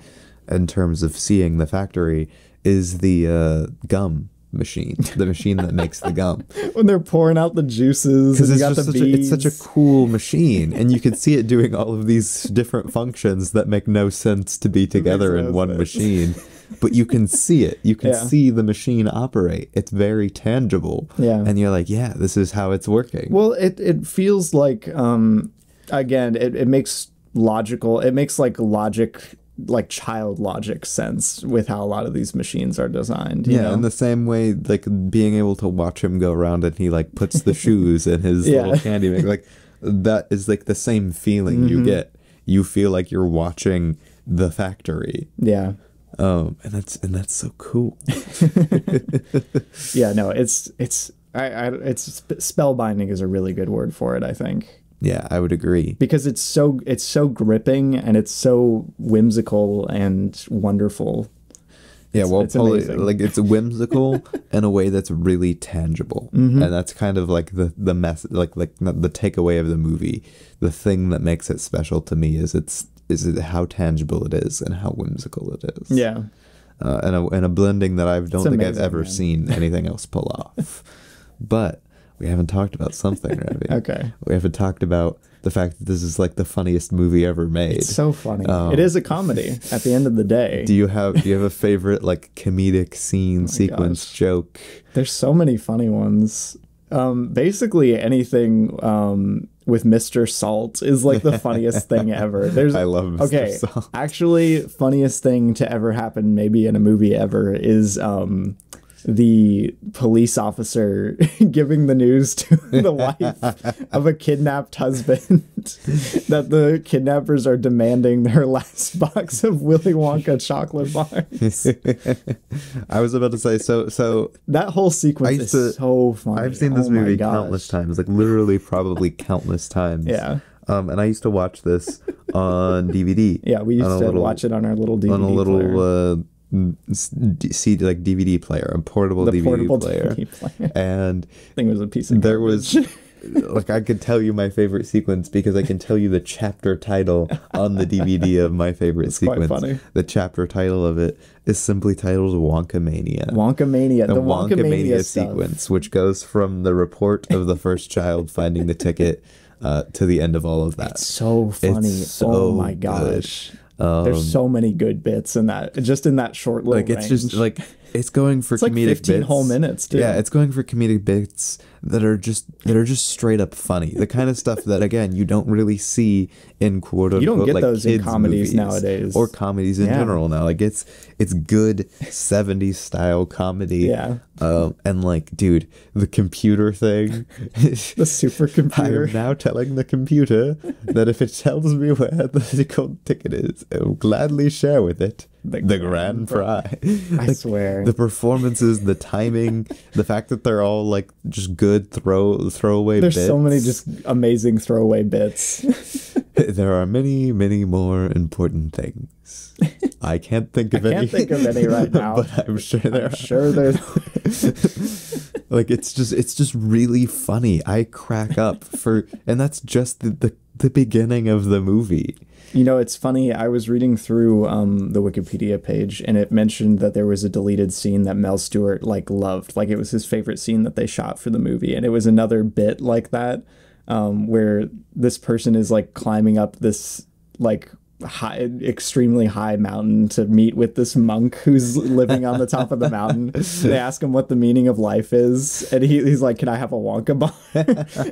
in terms of seeing the factory is the uh, gum machine, the machine that makes the gum. When they're pouring out the juices, because it's, it's such a cool machine, and you can see it doing all of these different functions that make no sense to be together in one machine. But you can see it. You can yeah. see the machine operate. It's very tangible. Yeah. And you're like, yeah, this is how it's working. Well, it, it feels like, um, again, it, it makes logical, it makes like logic, like child logic sense with how a lot of these machines are designed. You yeah, know? In the same way, like being able to watch him go around and he like puts the shoes in his yeah. little candy bag. Like that is like the same feeling mm-hmm. you get. You feel like you're watching the factory. Yeah. Um, and that's, and that's so cool. Yeah, no, it's, it's, I, I, it's spellbinding is a really good word for it, I think. Yeah, I would agree. Because it's so, it's so gripping and it's so whimsical and wonderful. Yeah, well, it's probably, like it's whimsical in a way that's really tangible, mm-hmm. and that's kind of like the the mess, like like the takeaway of the movie. The thing that makes it special to me is it's is it how tangible it is and how whimsical it is. Yeah, uh, and a and a blending that I don't think I've ever man. seen anything else pull off. But we haven't talked about something, Ravi. Okay, we haven't talked about the fact that this is like the funniest movie ever made. It's so funny. Um, it is a comedy at the end of the day. Do you have do you have a favorite like comedic scene, oh sequence, gosh. joke? There's so many funny ones. Um, basically anything um, with Mister Salt is like the funniest thing ever. There's I love Mister Okay, Salt. Actually, funniest thing to ever happen maybe in a movie ever is um the police officer giving the news to the wife of a kidnapped husband that the kidnappers are demanding her last box of Willy Wonka chocolate bars. I was about to say, so so that whole sequence is to, so funny. I've seen this oh movie countless times, like literally probably countless times. Yeah. Um, and I used to watch this on D V D. Yeah, we used to little, watch it on our little D V D on a little player. Uh, C D, like D V D player, a portable the D V D portable player, D V D player. And I think it was a piece of there garbage. was like I could tell you my favorite sequence because I can tell you the chapter title on the D V D of my favorite it's sequence. Quite funny. The chapter title of it is simply titled Wonkamania. Wonkamania, the, the Wonkamania, Wonkamania sequence, which goes from the report of the first child finding the ticket uh, to the end of all of that. It's so funny! It's so oh my gosh. Good. Um, There's so many good bits in that, just in that short little like it's range. Just like it's going for it's comedic like fifteen bits. Whole minutes, too. Yeah, it's going for comedic bits that are just that are just straight up funny. The kind of stuff that again you don't really see in quote unquote. You don't get like, those in comedies nowadays, or comedies in yeah. general now. Like it's it's good seventies style comedy. Yeah, um, and like dude, the computer thing, the supercomputer. I'm now telling the computer that if it tells me where the gold ticket is, it will gladly share with it the, the grand, grand prize. I like, swear. The performances, the timing, the fact that they're all like just good. Good throw throwaway There's bits. There's so many just amazing throwaway bits. There are many, many more important things. I can't think of I any. I can't think of any right now. But I'm sure there I'm are. Sure there's like it's just it's just really funny. I crack up for and that's just the, the, the beginning of the movie. You know, it's funny. I was reading through um, the Wikipedia page, and it mentioned that there was a deleted scene that Mel Stuart like loved, like it was his favorite scene that they shot for the movie, and it was another bit like that, um, where this person is like climbing up this like high, extremely high mountain to meet with this monk who's living on the top of the mountain. They ask him what the meaning of life is, and he, he's like, "Can I have a Wonka bar?"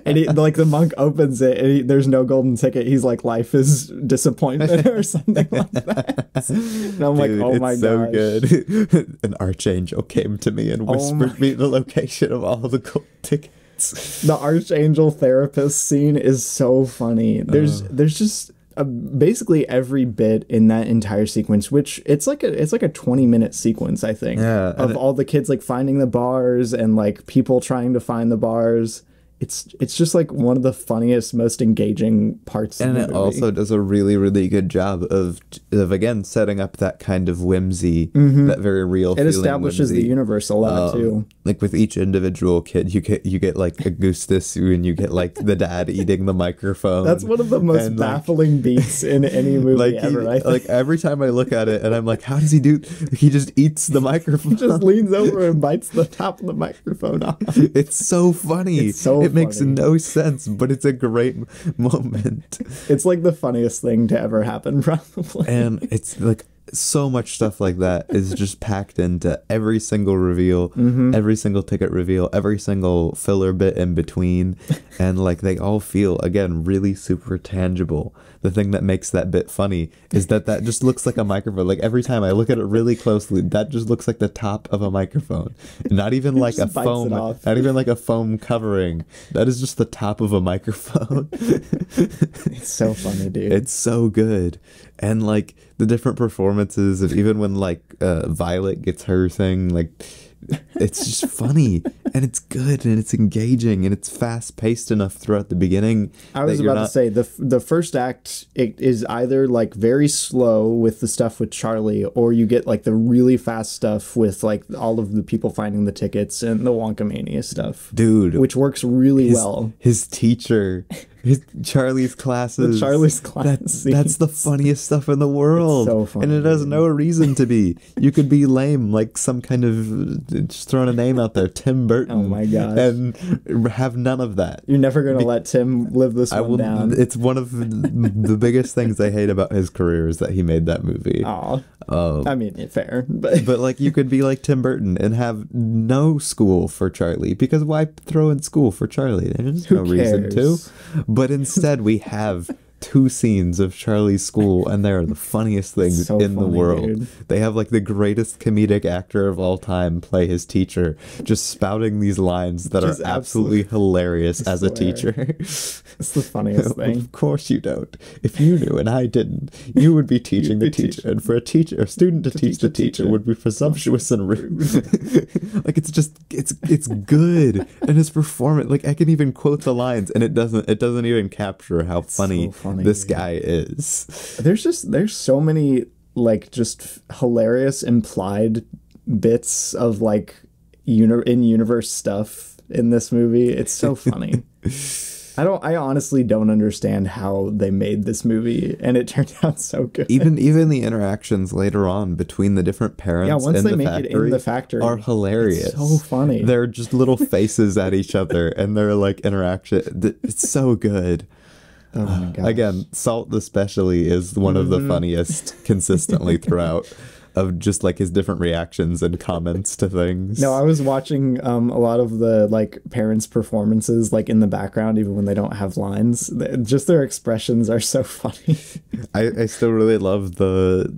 And he, like the monk opens it, and he, there's no golden ticket. He's like, "Life is disappointment," or something like that. And I'm Dude, like, "Oh my god!" It's so gosh. good. An archangel came to me and whispered oh me the location of all the gold tickets. The archangel therapist scene is so funny. There's, uh. there's just. Uh, basically every bit in that entire sequence, which it's like a it's like a twenty minute sequence, I think, yeah, of it, all the kids like finding the bars and like people trying to find the bars. it's it's just like one of the funniest, most engaging parts and of the movie. And it also does a really, really good job of, of again, setting up that kind of whimsy, mm-hmm. that very real feeling. It establishes whimsy. The universe a lot, um, too. Like, with each individual kid, you get, you get like, a goose this, and you get, like, the dad eating the microphone. That's one of the most and, baffling like, beats in any movie like ever, he, I think. Like, every time I look at it, and I'm like, how does he do... He just eats the microphone. He just leans over and bites the top of the microphone off. It's so funny. It's so It funny. Makes no sense, but it's a great moment. It's like the funniest thing to ever happen, probably. And it's like so much stuff like that is just packed into every single reveal, mm-hmm. every single ticket reveal, every single filler bit in between. And like they all feel, again, really super tangible. The thing that makes that bit funny is that that just looks like a microphone. Like every time I look at it really closely, that just looks like the top of a microphone. Not even like a foam, not even like a foam covering. That is just the top of a microphone. It's so funny, dude. It's so good. And like the different performances of even when like uh, Violet gets her thing, like it's just funny and it's good and it's engaging and it's fast paced enough throughout the beginning. I was about to say the the first act it is either like very slow with the stuff with Charlie, or you get like the really fast stuff with like all of the people finding the tickets and the Wonkamania stuff. Dude, which works really his, well. His teacher. His, Charlie's classes. The Charlie's classes. That, that's the funniest stuff in the world. It's so funny. And it has no reason to be. You could be lame, like some kind of, just throwing a name out there, Tim Burton. Oh my gosh. And have none of that. You're never going to let Tim live this I one will, down. It's one of the biggest things I hate about his career is that he made that movie. Aw. Um, I mean, fair. But. but like you could be like Tim Burton and have no school for Charlie, because why throw in school for Charlie? There's Who no cares? reason to. But instead, we have two scenes of Charlie's school, and they are the funniest things so in funny, the world. Dude. They have, like, the greatest comedic actor of all time play his teacher, just spouting these lines that just are absolutely, absolutely hilarious as a teacher. It's the funniest thing. Of course you don't. If you knew and I didn't, you would be teaching the be teacher. Teaching. And for a teacher, a student to, to teach, teach the teacher, teacher would be presumptuous and rude. Like, it's just, it's it's good. And his performance, like, I can even quote the lines, and it doesn't, it doesn't even capture how it's funny. So funny. This guy is. There's just there's so many like just hilarious implied bits of like uni in universe stuff in this movie. It's so funny. I don't. I honestly don't understand how they made this movie, and it turned out so good. Even even the interactions later on between the different parents. Yeah, once they the make it in the factory, are hilarious. It's so funny. They're just little faces at each other, and they're like interaction. It's so good. Oh my gosh. Again, Salt especially is one of the funniest consistently throughout, of just like his different reactions and comments to things. No, I was watching um, a lot of the like parents' performances like in the background, even when they don't have lines. Just their expressions are so funny. I, I still really love the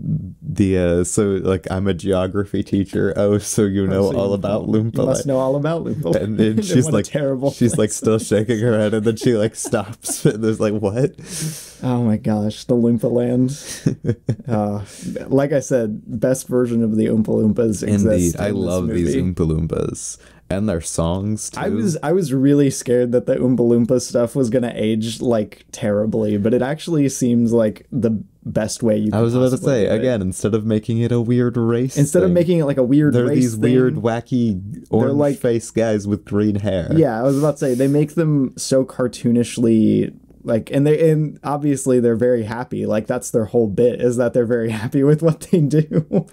the uh, so like I'm a geography teacher. Oh, so you know oh, so all you about Loompa. You must know all about Loompa. And then she's like terrible. She's place. like still shaking her head, and then she like stops. And there's like what? Oh my gosh, the Loompa Land. Uh, like I said, best version of the Oompa Loompas. Indeed, in I love movie. these Oompa Loompas. And their songs, too. I was, I was really scared that the Oompa Loompa stuff was going to age, like, terribly, but it actually seems like the best way you can I was about to say, again, instead of making it a weird race Instead thing, of making it, like, a weird race thing. They're these weird, wacky, orange-faced like, guys with green hair. Yeah, I was about to say, they make them so cartoonishly... Like, and they, and obviously they're very happy. Like, that's their whole bit, is that they're very happy with what they do.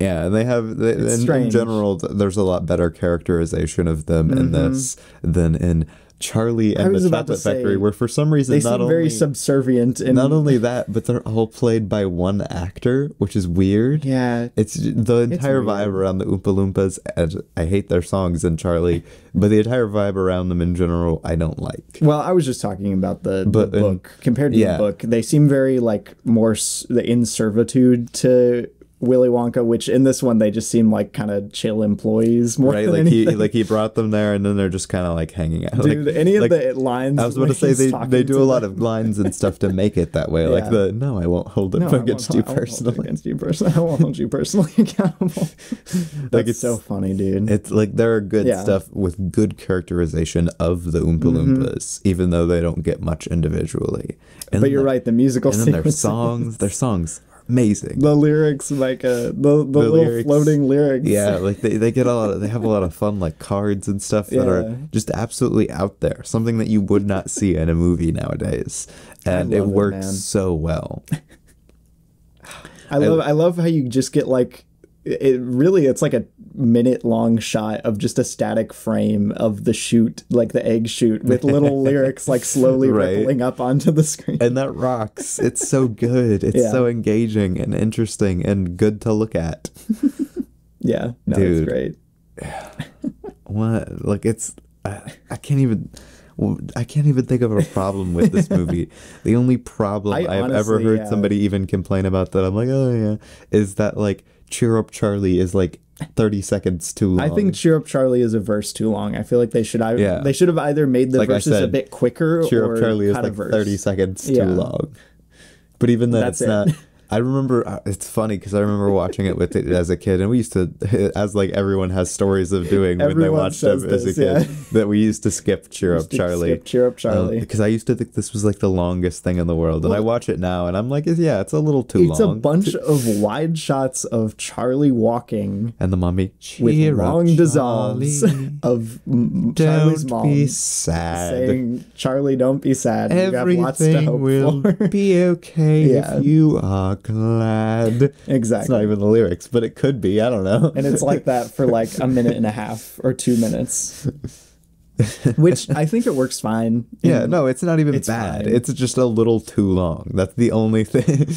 Yeah, and they have, they, in, in general, there's a lot better characterization of them mm-hmm. in this than in Charlie and the Chocolate Factory, where for some reason they seem very subservient. And not only that, but they're all played by one actor, which is weird. Yeah, it's the entire vibe around the Oompa Loompas. And I hate their songs and Charlie, but the entire vibe around them in general, I don't like. Well, I was just talking about the, the but, book compared to yeah. the book. They seem very like more the in servitude to Willy Wonka, which in this one they just seem like kind of chill employees more right, than like anything. He like he brought them there and then they're just kind of like hanging out. Dude, like, any of like, the lines I was about to say they, they do a lot them. of lines and stuff to make it that way. Yeah. Like the no, I won't hold it no, against, you personally. Hold against you personally. I won't hold you personally accountable. That's like it's so funny, dude. It's like there are good yeah. stuff with good characterization of the Oompa mm-hmm. Loompas, even though they don't get much individually. And but you're the, right, the musical and then their songs, their songs. Amazing. The lyrics, like uh, the the, the little lyrics, floating lyrics. Yeah, like they, they get a lot. Of, they have a lot of fun, like cards and stuff that yeah. are just absolutely out there. Something that you would not see in a movie nowadays, and it works it, so well. I love. I, I love how you just get like it. Really, it's like a minute long shot of just a static frame of the shoot, like the egg shoot, with little lyrics like slowly right. rippling up onto the screen, and that rocks. It's so good. It's yeah. so engaging and interesting and good to look at. Yeah, no, dude, it's great. What? Like it's I, I can't even I can't even think of a problem with this movie. The only problem I I've honestly, ever heard yeah. somebody even complain about that I'm like, oh yeah, is that like Cheer Up Charlie is like thirty seconds too long. I think Cheer Up Charlie is a verse too long. I feel like they should I yeah. they should have either made the like verses said, a bit quicker Cheer or Cheer Up Charlie is like thirty seconds yeah. too long. But even then That's it's it. not I remember it's funny because I remember watching it with it as a kid, and we used to, as like everyone has stories of doing when they watched it as a kid, yeah. that we used to skip Cheer Up Charlie. Skip Cheer Up Charlie. Um, because I used to think this was like the longest thing in the world, and well, I watch it now, and I'm like, yeah, it's a little too it's long. It's a bunch of wide shots of Charlie walking, and the mommy with long dissolves of don't Charlie's mom be sad. saying, "Charlie, don't be sad. Everything you have lots to hope will for. be okay yeah. if you are." Glad. Exactly. It's not even the lyrics, but it could be. I don't know. And it's like that for like a minute and a half or two minutes. Which I think it works fine. Yeah, no, it's not even it's bad. Fine. It's just a little too long. That's the only thing.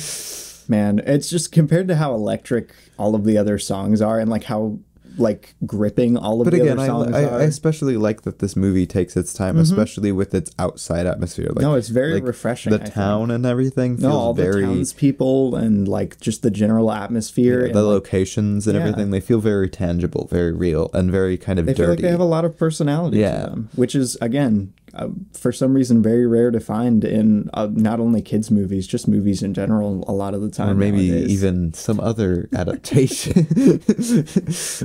Man, it's just compared to how electric all of the other songs are and like how like gripping all of but the again, other songs I, I, are. I especially like that this movie takes its time, mm-hmm. especially with its outside atmosphere. Like, no, it's very like refreshing. The I town think. and everything feels no, all very... the townspeople and like just the general atmosphere. Yeah, and the like, locations and yeah. everything, they feel very tangible, very real, and very kind of they dirty. They feel like they have a lot of personality yeah. to them, which is, again, uh, for some reason very rare to find in uh, not only kids' movies, just movies in general a lot of the time. Or maybe nowadays. even some other adaptation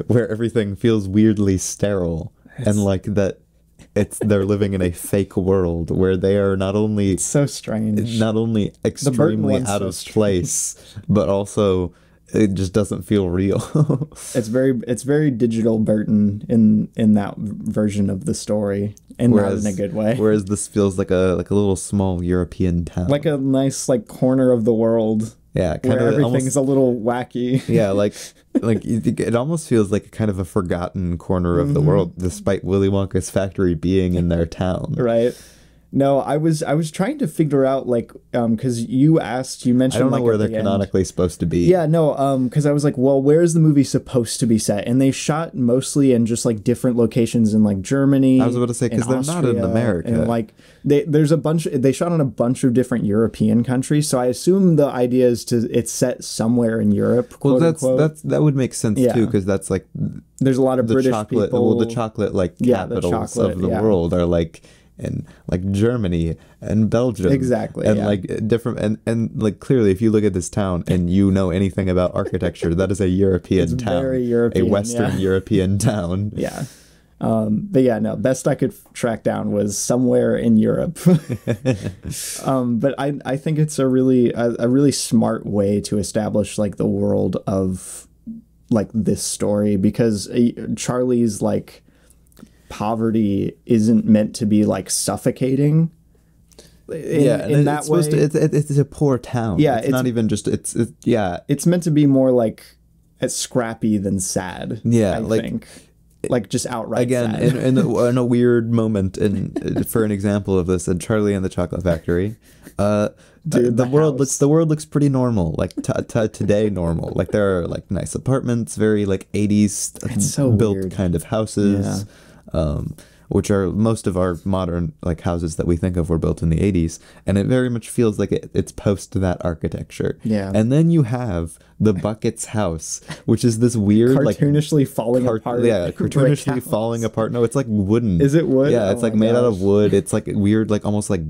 where everything feels weirdly sterile it's, and like that it's they're living in a fake world where they are not only it's so strange, not only extremely out of so place, but also it just doesn't feel real. it's very it's very digital Burton in in that version of the story. And whereas, not in a good way. Whereas this feels like a like a little small European town. Like a nice like corner of the world. Yeah, kind where of everything's almost, a little wacky. Yeah, like like it almost feels like kind of a forgotten corner of mm-hmm. the world, despite Willy Wonka's factory being in their town. Right. No, I was I was trying to figure out like um because you asked you mentioned I don't know like, where they're the canonically end. supposed to be. Yeah, no, um because I was like, well, where is the movie supposed to be set? And they shot mostly in just like different locations in like Germany. I was about to say because they're Austria, not in America. And like they there's a bunch they shot in a bunch of different European countries. So I assume the idea is to it's set somewhere in Europe. Well, that's unquote. that's that would make sense yeah. too because that's like there's a lot of the British chocolate, people. Well, the chocolate like yeah, capitals the chocolate, of the yeah. world are like. And like Germany and Belgium, exactly, and yeah. like different and and like clearly, if you look at this town and you know anything about architecture, that is a European it's town, very European, a Western yeah. European town. Yeah, um, but yeah, no. Best I could track down was somewhere in Europe. um, but I I think it's a really a, a really smart way to establish like the world of like this story because uh, Charlie's like. poverty isn't meant to be like suffocating in, yeah in that it's way to, it's, it's a poor town yeah it's, it's not even just it's, it's yeah it's meant to be more like it's scrappy than sad yeah I like think. Like just outright again sad. in, in, a, in a weird moment and for an example of this in Charlie and the Chocolate Factory uh Dude, uh, the, the world looks the world looks pretty normal, like t t today normal. Like there are like nice apartments, very like eighties so built weird. kind of houses. Yeah. Um, which are most of our modern like houses that we think of were built in the eighties, and it very much feels like it, it's post that architecture. Yeah. And then you have the Buckets house, which is this weird, cartoonishly like, falling car apart. Yeah, cartoonishly falling apart. No, it's like wooden. Is it wood? Yeah, it's oh like made gosh. out of wood. It's like weird, like almost like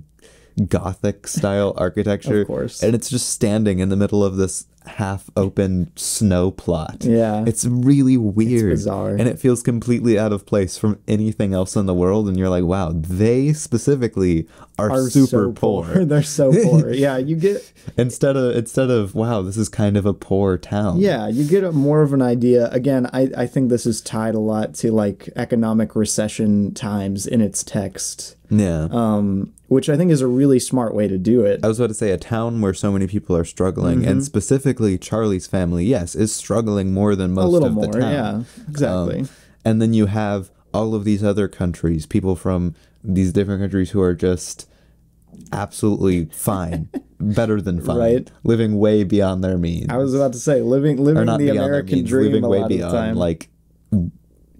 Gothic style architecture. Of course. And it's just standing in the middle of this half open snow plot. Yeah. It's really weird. It's bizarre. And it feels completely out of place from anything else in the world. And you're like, wow, they specifically are, are super so poor. poor. They're so poor. Yeah. You get instead of instead of wow, this is kind of a poor town. Yeah, you get a more of an idea. Again, I, I think this is tied a lot to like economic recession times in its text. Yeah. Um, which I think is a really smart way to do it. I was about to say a town where so many people are struggling, mm-hmm. and specifically Charlie's family, yes, is struggling more than most a little of more, the town. Yeah, exactly. Um, and then you have all of these other countries, people from these different countries who are just absolutely fine. Better than fine, right? Living way beyond their means. I was about to say living living the American means, dream living a way lot beyond, of time. Like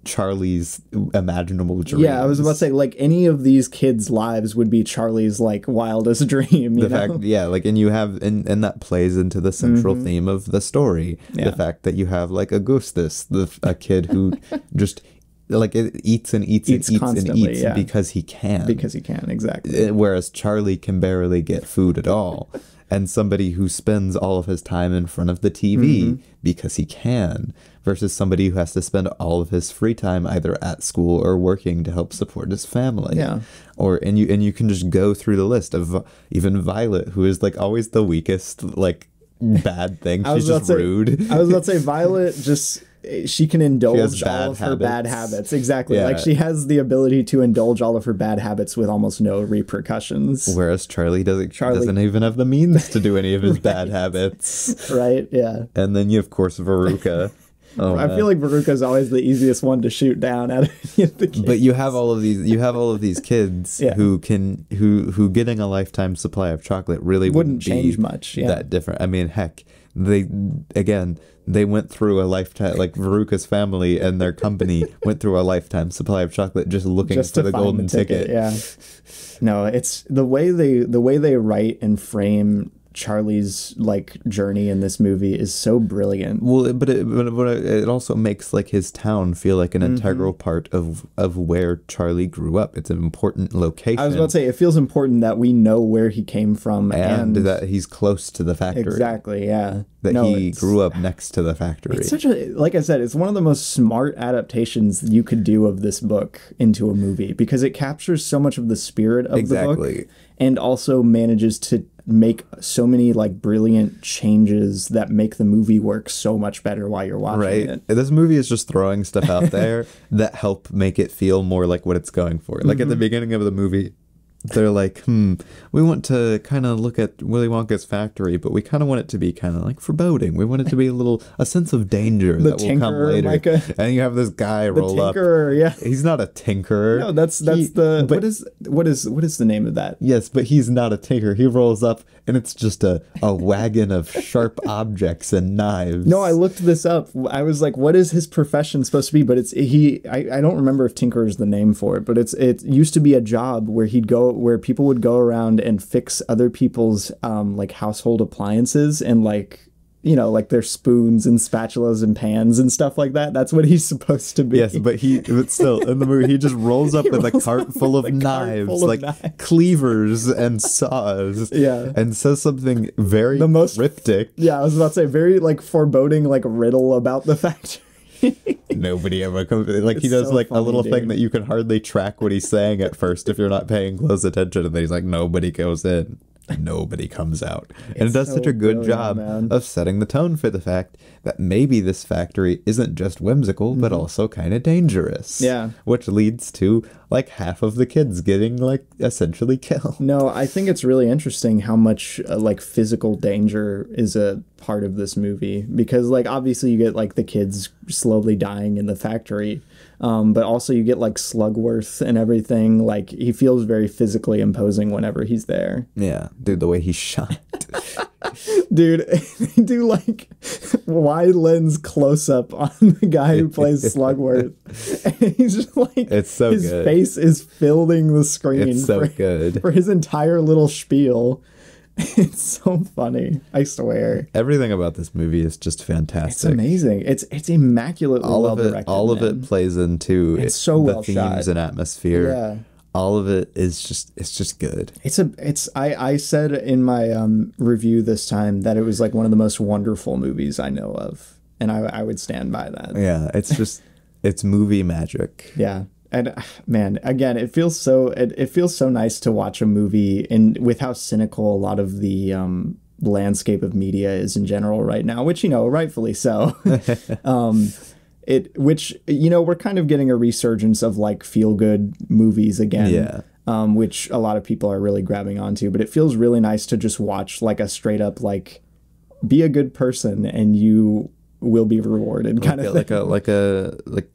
Charlie's imaginable dream. Yeah, I was about to say, like, any of these kids' lives would be Charlie's, like, wildest dream, you the know? Fact, yeah, like, and you have, and, and that plays into the central mm-hmm. theme of the story. Yeah. The fact that you have, like, Augustus, the, a kid who just, like, it eats and eats, eats and eats and eats yeah. because he can. Because he can, exactly. Whereas Charlie can barely get food at all. And somebody who spends all of his time in front of the T V mm-hmm. because he can, versus somebody who has to spend all of his free time either at school or working to help support his family. Yeah. Or and you and you can just go through the list of even Violet, who is like always the weakest, like bad thing. She's just say, rude. I was about to say Violet just. She can indulge she all of habits. her bad habits. Exactly. Yeah. Like she has the ability to indulge all of her bad habits with almost no repercussions. Whereas Charlie doesn't Charlie. doesn't even have the means to do any of his right. bad habits. Right. Yeah. And then you, of course, Veruca. Oh, I man. feel like Veruca's always the easiest one to shoot down out of any of the kids. But you have all of these you have all of these kids yeah. who can who who getting a lifetime supply of chocolate really wouldn't, wouldn't change be much. Yeah. That different. I mean, heck, they again they went through a lifetime, like Veruca's family and their company went through a lifetime supply of chocolate just looking just for the golden the ticket. ticket. Yeah. No, it's the way they the way they write and frame Charlie's like journey in this movie is so brilliant. Well, but it, but it also makes like his town feel like an mm-hmm. integral part of of where Charlie grew up. It's an important location. I was about to say it feels important that we know where he came from and, and that he's close to the factory. Exactly. Yeah. That no, he grew up next to the factory. It's such a like I said, it's one of the most smart adaptations you could do of this book into a movie because it captures so much of the spirit of exactly. the book and also manages to make so many like brilliant changes that make the movie work so much better while you're watching right. it. This movie is just throwing stuff out there that help make it feel more like what it's going for. Like mm-hmm. at the beginning of the movie, they're like, hmm, we want to kind of look at Willy Wonka's factory, but we kind of want it to be kind of like foreboding. We want it to be a little, a sense of danger the that tinkerer, will come later. Like a, and you have this guy roll the tinkerer, up. Yeah. He's not a tinkerer. No, that's, that's he, the, but, what is, what is, what is the name of that? Yes, but he's not a tinkerer. He rolls up and it's just a, a wagon of sharp objects and knives. No, I looked this up. I was like, what is his profession supposed to be? But it's, he, I, I don't remember if tinkerer is the name for it, but it's, it used to be a job where he'd go, where people would go around and fix other people's um like household appliances and like you know like their spoons and spatulas and pans and stuff like that. That's what he's supposed to be. Yes, but he but still in the movie he just rolls up with a cart full of knives like cleavers and saws. Yeah, and says something very the most cryptic. Yeah, I was about to say very like foreboding like riddle about the factory. Nobody ever comes like it's he does so like funny, a little dude. thing that you can hardly track what he's saying at first if you're not paying close attention, and then he's like nobody goes in, nobody comes out, and it's it does so such a good job man. of setting the tone for the fact that maybe this factory isn't just whimsical mm-hmm. but also kind of dangerous. Yeah, which leads to like half of the kids getting like essentially killed. No, I think it's really interesting how much uh, like physical danger is a part of this movie because like obviously you get like the kids slowly dying in the factory, um, but also you get like Slugworth and everything. Like he feels very physically imposing whenever he's there. Yeah, dude, the way he's shot. Dude, they do like wide lens close up on the guy who plays Slugworth. And he's just like, it's so his good. face is filling the screen. It's so for, good. For his entire little spiel. It's so funny. I swear. Everything about this movie is just fantastic. It's amazing. It's it's immaculately all well directed. All of it plays into it's so well shot. The themes and atmosphere. Yeah. All of it is just it's just good. It's a it's I I said in my um review this time that it was like one of the most wonderful movies I know of, and I I would stand by that. Yeah, it's just it's movie magic. Yeah. And man, again, it feels so it, it feels so nice to watch a movie and with how cynical a lot of the um, landscape of media is in general right now, which, you know, rightfully so. um, it which, you know, we're kind of getting a resurgence of like feel good movies again, yeah. um, which a lot of people are really grabbing onto. But it feels really nice to just watch like a straight up like be a good person and you will be rewarded kind like, of like thing. a like a like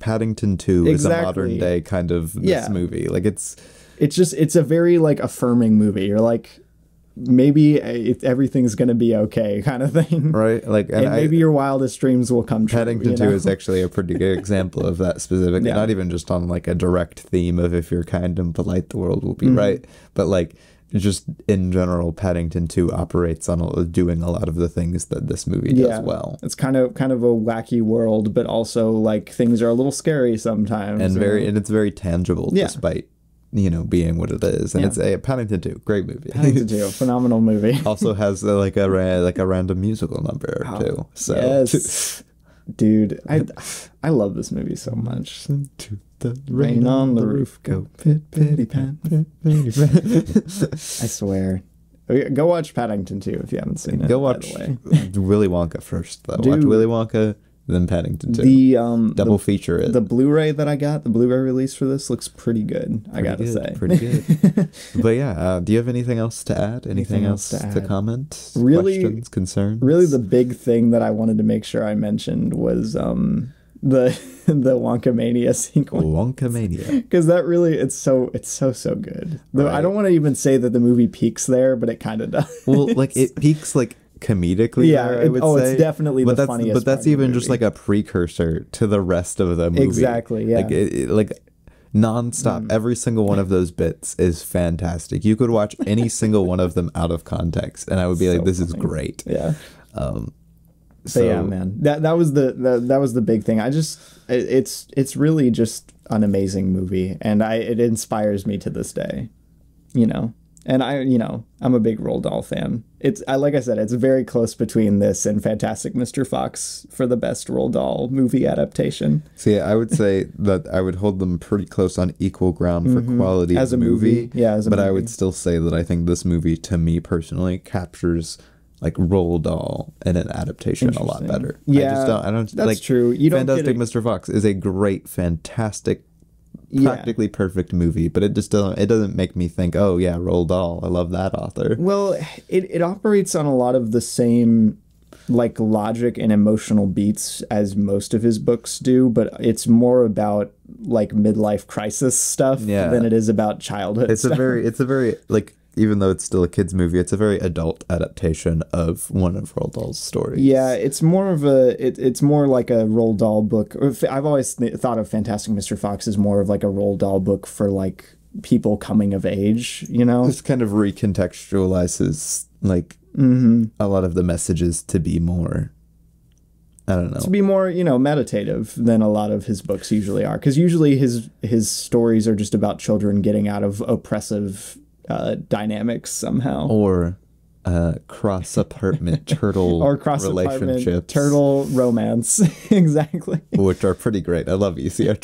Paddington two exactly. is a modern day kind of this yeah. movie. Like it's it's just it's a very like affirming movie. You're like, maybe if everything's gonna be okay kind of thing, right? Like, and, and maybe I, your wildest dreams will come true. Paddington you know? two is actually a pretty good example of that specific yeah. not even just on like a direct theme of if you're kind and polite the world will be mm-hmm. right, but like just in general, Paddington two operates on doing a lot of the things that this movie does yeah. well. It's kind of kind of a wacky world, but also like things are a little scary sometimes, and very and it's very tangible yeah. despite you know being what it is. And yeah. it's a Paddington two, great movie. Paddington two, phenomenal movie. Also has uh, like a like a random musical number or wow. two. So yes, dude, I I love this movie so much. The rain, rain on, on the, the roof, go pit, pitty, pan, pit, pitty, pan. I swear. Go watch Paddington two if you haven't seen it. Go watch by the way. Willy Wonka first, though. Dude, watch Willy Wonka, then Paddington two. The, um, Double the, feature it. The Blu-ray that I got, the Blu-ray release for this looks pretty good, pretty I gotta good, say. Pretty good. But yeah, uh, do you have anything else to add? Anything, anything else to, to comment? Really, questions, concerns? Really the big thing that I wanted to make sure I mentioned was... Um, the the Wonkamania sequence. Wonkamania. Because that really it's so it's so so good. Though right. I don't want to even say that the movie peaks there, but it kind of does. Well, like it peaks like comedically. Yeah, there, I would it, oh, say. it's definitely but the funniest. But that's even just like a precursor to the rest of the movie. Exactly. Yeah. Like it, it, like nonstop, mm. every single one of those bits is fantastic. You could watch any single one of them out of context, and I would be so like, "This funny. is great." Yeah. Um, So, so yeah, man, that that was the, the that was the big thing. I just it, it's it's really just an amazing movie, and I it inspires me to this day, you know. And I you know I'm a big Roald Dahl fan. It's I like I said it's very close between this and Fantastic Mister Fox for the best Roald Dahl movie adaptation. See, I would say that I would hold them pretty close on equal ground for mm-hmm. quality as a movie. movie. Yeah, as a but movie. I would still say that I think this movie, to me personally, captures like Roald Dahl in an adaptation a lot better. Yeah, I just don't, I don't, that's like, true. You don't Fantastic Mister Fox is a great, fantastic, yeah. practically perfect movie, but it just doesn't. It doesn't make me think, oh yeah, Roald Dahl. I love that author. Well, it it operates on a lot of the same like logic and emotional beats as most of his books do, but it's more about like midlife crisis stuff yeah. than it is about childhood. It's stuff. a very, it's a very like. Even though it's still a kid's movie, it's a very adult adaptation of one of Roald Dahl's stories. Yeah, it's more of a, it, it's more like a Roald Dahl book. I've always th thought of Fantastic Mister Fox as more of like a Roald Dahl book for like people coming of age, you know? This kind of recontextualizes like mm-hmm. a lot of the messages to be more, I don't know. To be more, you know, meditative than a lot of his books usually are. Because usually his, his stories are just about children getting out of oppressive Uh, dynamics somehow, or uh, cross apartment turtle or cross relationship turtle romance, exactly, which are pretty great. I love E C R.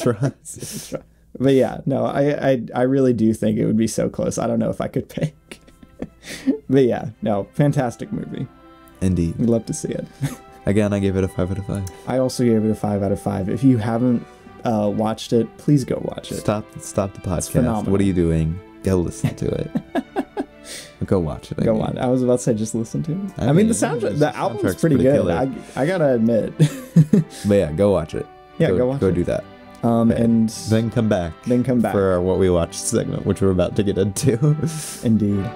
But yeah, no, I, I I really do think it would be so close. I don't know if I could pick, but yeah, no, fantastic movie, indeed. We'd love to see it. Again, I gave it a five out of five. I also gave it a five out of five. If you haven't uh, watched it, please go watch it. Stop, stop the podcast. What are you doing? Go listen to it. Go watch it. I go mean. watch. I was about to say just listen to it. I, I mean, mean the soundtrack, the album's pretty, pretty good. I, I gotta admit. But yeah, go watch it. Yeah, go, go watch go it. Go do that. Um, okay. And then come back. Then come back for our What We Watched segment, which we're about to get into. Indeed.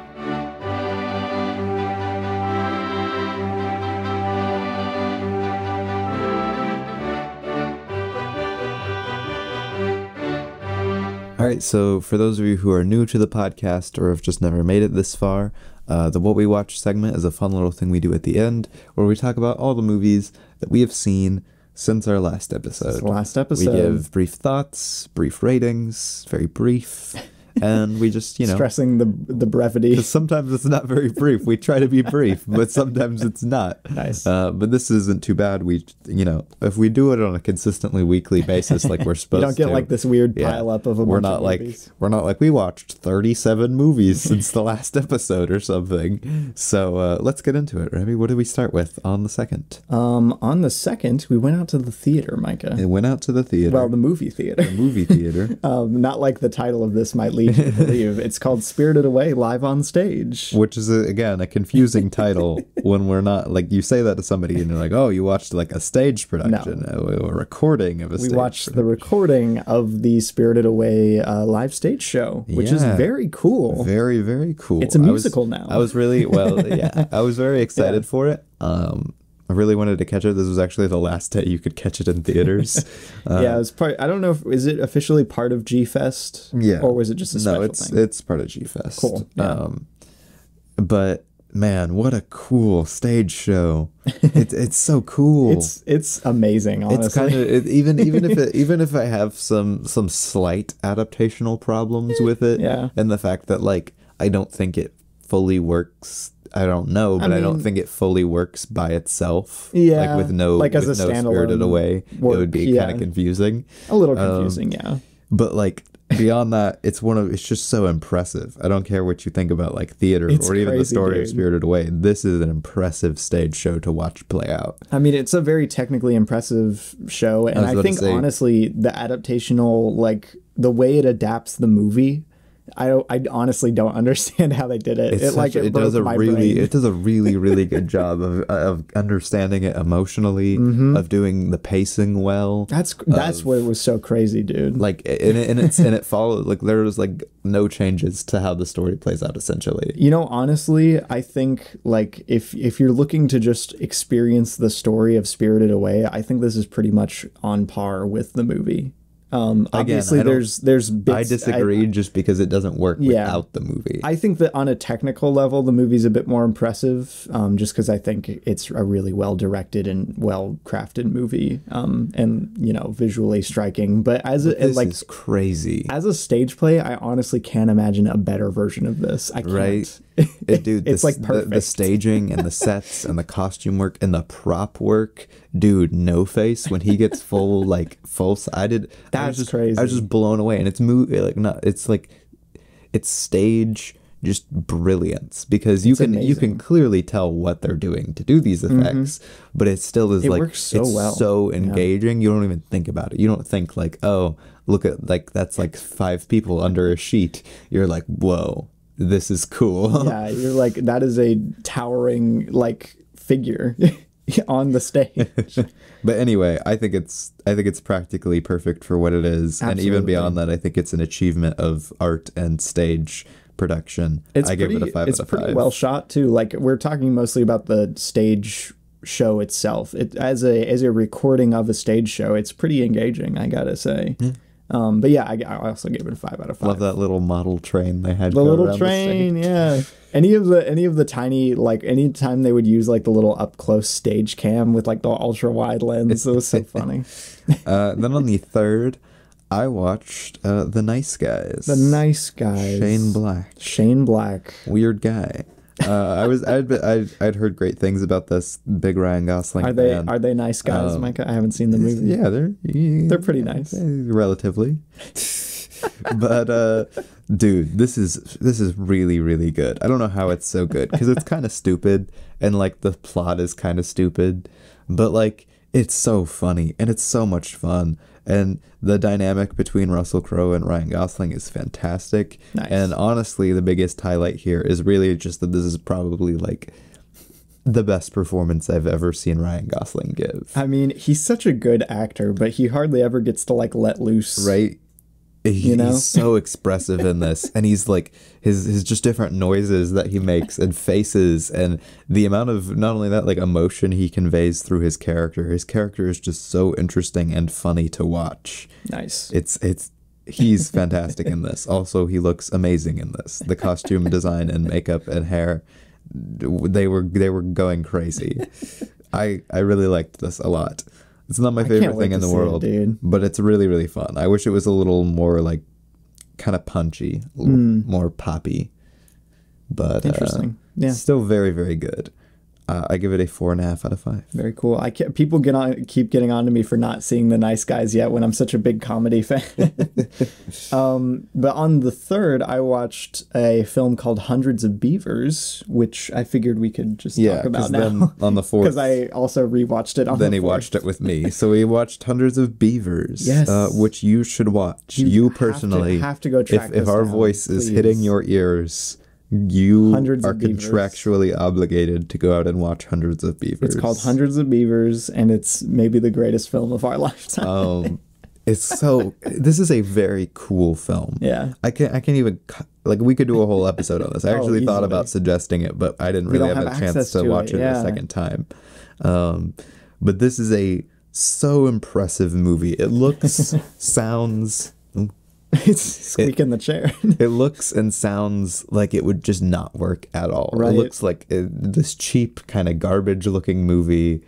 Alright, so for those of you who are new to the podcast or have just never made it this far, uh, the What We Watch segment is a fun little thing we do at the end where we talk about all the movies that we have seen since our last episode. Since last episode. We give brief thoughts, brief ratings, very brief, and we just, you know... Stressing the the brevity. Because sometimes it's not very brief. We try to be brief, but sometimes it's not. Nice. Uh, but this isn't too bad. We, you know, if we do it on a consistently weekly basis like we're supposed to... You don't get to, like, this weird yeah, pile-up of a we're bunch not of like, movies. We're not like, we watched thirty-seven movies since the last episode or something. So uh, let's get into it, Remy. What did we start with on the second? Um, on the second, we went out to the theater, Micah. It went out to the theater. Well, the movie theater. The movie theater. um, not like the title of this might lead. I believe it's called Spirited Away Live on Stage, which is a, again a confusing title when we're not like you say that to somebody and they're like, oh, you watched like a stage production, no. a, a recording of a we stage we watched production. The recording of the Spirited Away uh, live stage show, which yeah. is very cool. Very, very cool. It's a musical I was, now. I was really well yeah I was very excited yeah. for it. um I really wanted to catch it. This was actually the last day you could catch it in theaters. Uh, yeah, it was part. I don't know if is it officially part of G Fest. Yeah, or was it just a special no? It's thing? It's part of G Fest. Cool. Yeah. Um, but man, what a cool stage show! It's it's so cool. It's it's amazing. Honestly, it's kind of it, even even if it, even if I have some some slight adaptational problems with it. Yeah, and the fact that like I don't think it fully works. I don't know, but I, mean, I don't think it fully works by itself. Yeah. Like with no, like as with a no Spirited Away, work, it would be yeah. kind of confusing. A little confusing, um, yeah. But like beyond that, it's one of, it's just so impressive. I don't care what you think about like theater it's or even crazy, the story dude. Of Spirited Away. This is an impressive stage show to watch play out. I mean, it's a very technically impressive show. And I, I think honestly, the adaptational, like the way it adapts the movie I don't, I honestly don't understand how they did it. It's it such, like it, it does a really brain. It does a really really good job of of understanding it emotionally, mm-hmm. of doing the pacing well. That's that's of, what was so crazy, dude. Like and it, and it's and it followed like there was like no changes to how the story plays out essentially. You know, honestly, I think like if if you're looking to just experience the story of Spirited Away, I think this is pretty much on par with the movie. Um, obviously Again, there's, there's, bits, I disagree I, just because it doesn't work yeah. without the movie. I think that on a technical level, the movie's a bit more impressive. Um, just cause I think it's a really well directed and well crafted movie. Um, and you know, visually striking, but as a, like is crazy as a stage play, I honestly can't imagine a better version of this. I can't. Right? It, dude, it's the, like perfect. The, the staging and the sets and the costume work and the prop work, dude. No face when he gets full like full sided. That's just crazy. I was just blown away, and it's movie like not. It's like it's stage just brilliance because it's you can amazing. You can clearly tell what they're doing to do these effects, mm-hmm. but it still is it like works so it's well. So engaging. Yeah. You don't even think about it. You don't think like, oh, look at like that's like five people under a sheet. You're like, whoa. This is cool. Yeah, you're like, that is a towering, like, figure on the stage. But anyway, I think it's I think it's practically perfect for what it is. Absolutely. And even beyond that, I think it's an achievement of art and stage production. It's I pretty, give it a five it's out of pretty five. Well shot, too. Like, we're talking mostly about the stage show itself. It as a as a recording of a stage show, it's pretty engaging, I gotta say. Yeah. Um, but yeah, I, I also gave it a five out of five. Love that little model train they had. The little train, the yeah. Any of the any of the tiny like any time they would use like the little up close stage cam with like the ultra wide lens. It was so funny. uh, then on the third, I watched uh, The Nice Guys. The Nice Guys. Shane Black. Shane Black. Weird guy. uh, I was I'd, been, I'd I'd heard great things about this big Ryan Gosling. Are they fan. Are they nice guys, um, Micah? I haven't seen the movie. Yeah, they're they're pretty nice, relatively. But uh, dude, this is this is really really good. I don't know how it's so good because it's kind of stupid and like the plot is kind of stupid, but like it's so funny and it's so much fun. And the dynamic between Russell Crowe and Ryan Gosling is fantastic. Nice. And honestly, the biggest highlight here is really just that this is probably like the best performance I've ever seen Ryan Gosling give. I mean, he's such a good actor, but he hardly ever gets to like let loose. Right. He, you know? He's so expressive in this. And he's like his his just different noises that he makes and faces and the amount of not only that, like emotion he conveys through his character. His character is just so interesting and funny to watch. Nice. It's it's he's fantastic in this. Also, he looks amazing in this. The costume design and makeup and hair, they were they were going crazy. I I really liked this a lot. It's not my favorite thing in the world, it, but it's really, really fun. I wish it was a little more like kind of punchy, mm. more poppy. But interesting. Uh, yeah. Still very, very good. Uh, I give it a four and a half out of five. Very cool. I can't, people get on, keep getting on to me for not seeing The Nice Guys yet when I'm such a big comedy fan. um, but on the third, I watched a film called Hundreds of Beavers, which I figured we could just yeah, talk about now. Then on the fourth. Because I also rewatched it on then the fourth. Then he watched it with me. So we watched Hundreds of Beavers, yes. uh, which you should watch. You, you have personally. To, have to go track if, this If our down, voice please. is hitting your ears... You Hundreds are contractually obligated to go out and watch Hundreds of Beavers. It's called Hundreds of Beavers, and it's maybe the greatest film of our lifetime. Um, it's so... This is a very cool film. Yeah. I can't, I can't even... Like, we could do a whole episode on this. I actually oh, thought about suggesting it, but I didn't really have, have a chance to, to watch it, it yeah. a second time. Um, but this is a so impressive movie. It looks, sounds... It's squeak it, in the chair. It looks and sounds like it would just not work at all. Right. It looks like it, this cheap kind of garbage looking movie.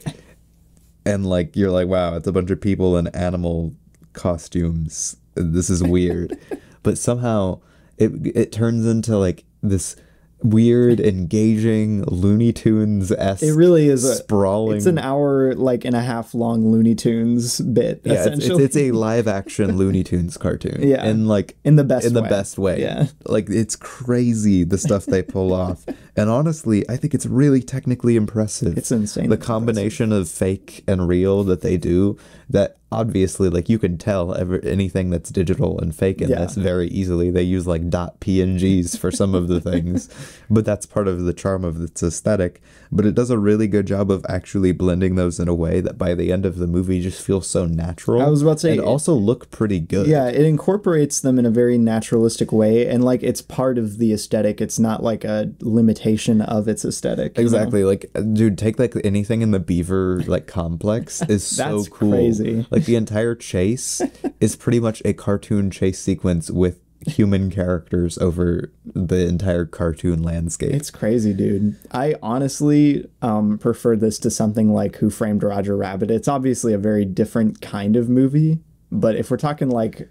And like, you're like, wow, it's a bunch of people in animal costumes. This is weird. But somehow it, it turns into like this weird, engaging Looney Tunes-esque. It really is a sprawling. It's an hour, like and a half long Looney Tunes bit. Yeah, essentially. It's, it's, it's a live action Looney Tunes cartoon. Yeah, and like in the best in way. the best way. Yeah, like it's crazy the stuff they pull off. And honestly, I think it's really technically impressive. It's insane. The it's combination impressive. of fake and real that they do. That obviously, like you can tell, ever anything that's digital and fake in yeah. this very easily. They use like dot P N Gs for some of the things. But that's part of the charm of its aesthetic. But it does a really good job of actually blending those in a way that by the end of the movie just feels so natural. I was about to say, and also look pretty good. Yeah, it incorporates them in a very naturalistic way, and like it's part of the aesthetic. It's not like a limitation of its aesthetic. Exactly. You know? Like, dude, take like anything in the beaver like complex is so cool. That's crazy. Like the entire chase is pretty much a cartoon chase sequence with human characters over the entire cartoon landscape. It's crazy, dude. I honestly um, prefer this to something like Who Framed Roger Rabbit. It's obviously a very different kind of movie, but if we're talking like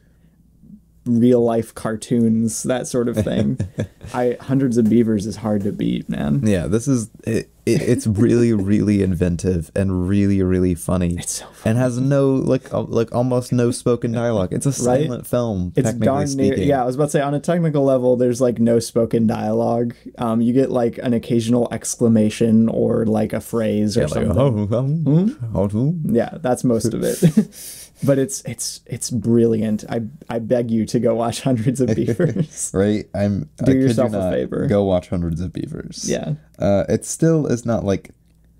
real life cartoons, that sort of thing, I Hundreds of Beavers is hard to beat, man. Yeah, this is it, it, it's really really inventive and really really funny. It's so funny. And has no like uh, like almost no spoken dialogue. It's a silent right? film. It's darn near, yeah, I was about to say on a technical level there's like no spoken dialogue. Um you get like an occasional exclamation or like a phrase or yeah, something. Like, oh, hmm? oh, oh. Yeah, that's most of it. But it's it's it's brilliant. I I beg you to go watch Hundreds of Beavers. Right? I'm do I yourself could you a favor. Go watch Hundreds of Beavers. Yeah. Uh, it still is not like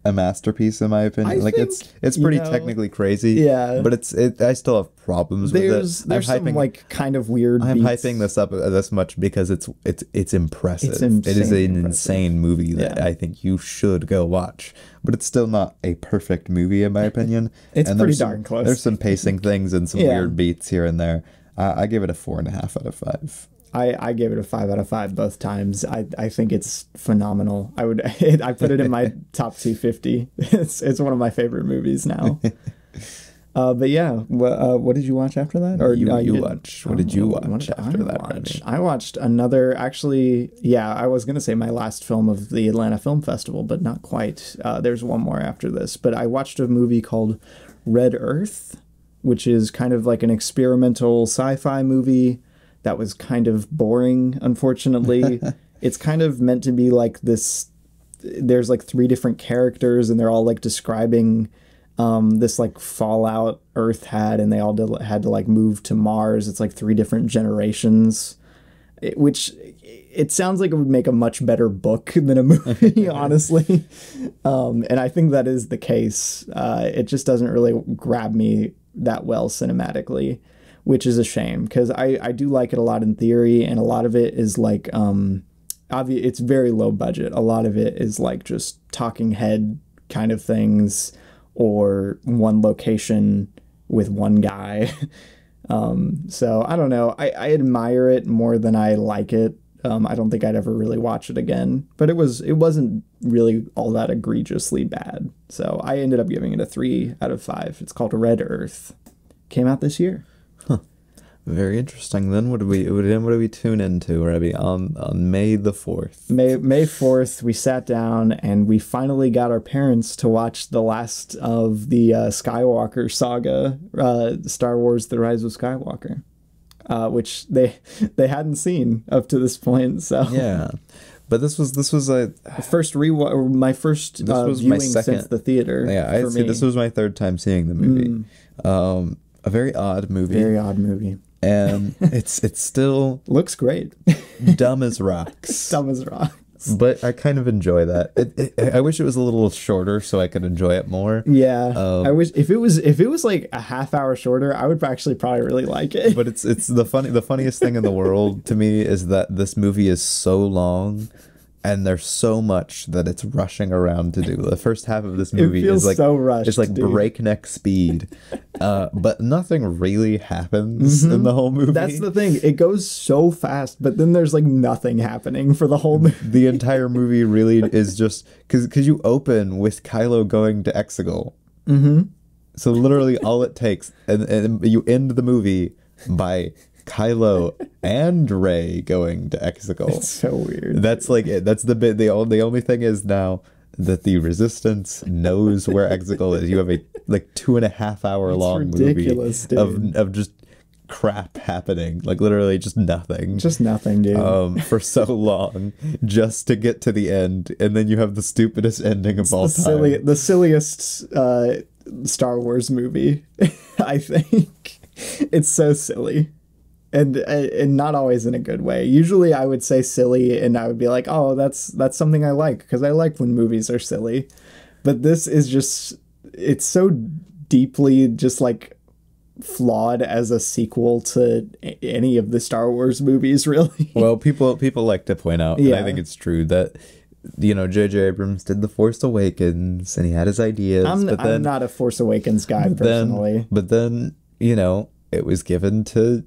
a masterpiece in my opinion. I like think, it's it's pretty you know, technically crazy. Yeah. But it's it. I still have problems with it. There's I'm some hyping, like kind of weird. I'm beats. hyping this up this much because it's it's it's impressive. It's insane, it is an impressive. insane movie that yeah. I think you should go watch. But it's still not a perfect movie, in my opinion. It's and pretty some, darn close. There's some pacing things and some yeah. weird beats here and there. Uh, I give it a four and a half out of five. I, I gave it a five out of five both times. I, I think it's phenomenal. I would it, I put it in my top two fifty. It's, it's one of my favorite movies now. Uh, but yeah, wh uh, what did you watch after that? Or you, uh, you, you watched? What did you know, watch did after I that? Watch? I watched another. Actually, yeah, I was gonna say my last film of the Atlanta Film Festival, but not quite. Uh, there's one more after this. But I watched a movie called Red Earth, which is kind of like an experimental sci-fi movie that was kind of boring. Unfortunately, it's kind of meant to be like this. There's like three different characters, and they're all like describing. Um, this like fallout Earth had, and they all did, had to like move to Mars. It's like three different generations, it, which it sounds like it would make a much better book than a movie, honestly. Um, and I think that is the case. Uh, it just doesn't really grab me that well cinematically, which is a shame because I, I do like it a lot in theory, and a lot of it is like, um, obvi- it's very low budget. A lot of it is like just talking head kind of things. Or one location with one guy. Um, so I don't know. I, I admire it more than I like it. Um, I don't think I'd ever really watch it again, but it was, it wasn't really all that egregiously bad. So I ended up giving it a three out of five. It's called Red Earth. Came out this year. Huh. Very interesting. Then what do we, what do we tune into, Rebby? On, on May the fourth. May May fourth, we sat down and we finally got our parents to watch the last of the uh, Skywalker saga, uh, Star Wars: The Rise of Skywalker, uh, which they they hadn't seen up to this point. So yeah, but this was this was a the first re my first this uh, was viewing my second, since the theater. Yeah, I see. Me. This was my third time seeing the movie. Mm. Um, a very odd movie. Very odd movie. And it's it's still looks great, dumb as rocks, dumb as rocks. But I kind of enjoy that. It, it, I wish it was a little shorter so I could enjoy it more. Yeah, um, I wish if it was if it was like a half hour shorter, I would actually probably really like it. But it's it's the funny the funniest thing in the world to me is that this movie is so long. And there's so much that it's rushing around to do. The first half of this movie it feels is like so rushed, it's like dude. breakneck speed, uh, but nothing really happens mm-hmm. in the whole movie. That's the thing; it goes so fast, but then there's like nothing happening for the whole movie. The entire movie really is just because because you open with Kylo going to Exegol, mm-hmm. so literally all it takes, and, and you end the movie by Kylo and Rey going to Exegol. It's so weird. That's like it. That's the bit. The only the only thing is now that the Resistance knows where Exegol is. You have a like two and a half hour it's long movie dude. of of just crap happening. Like literally just nothing. Just nothing, dude. Um, for so long, just to get to the end, and then you have the stupidest ending of it's all the time. Silly, the silliest uh, Star Wars movie, I think. It's so silly. And and not always in a good way. Usually I would say silly and I would be like, oh, that's that's something I like because I like when movies are silly. But this is just, it's so deeply just like flawed as a sequel to any of the Star Wars movies, really. Well, people people like to point out, yeah. and I think it's true, that you know, J J. Abrams did The Force Awakens and he had his ideas. I'm, but then, I'm not a Force Awakens guy, but personally. Then, but then, you know, it was given to...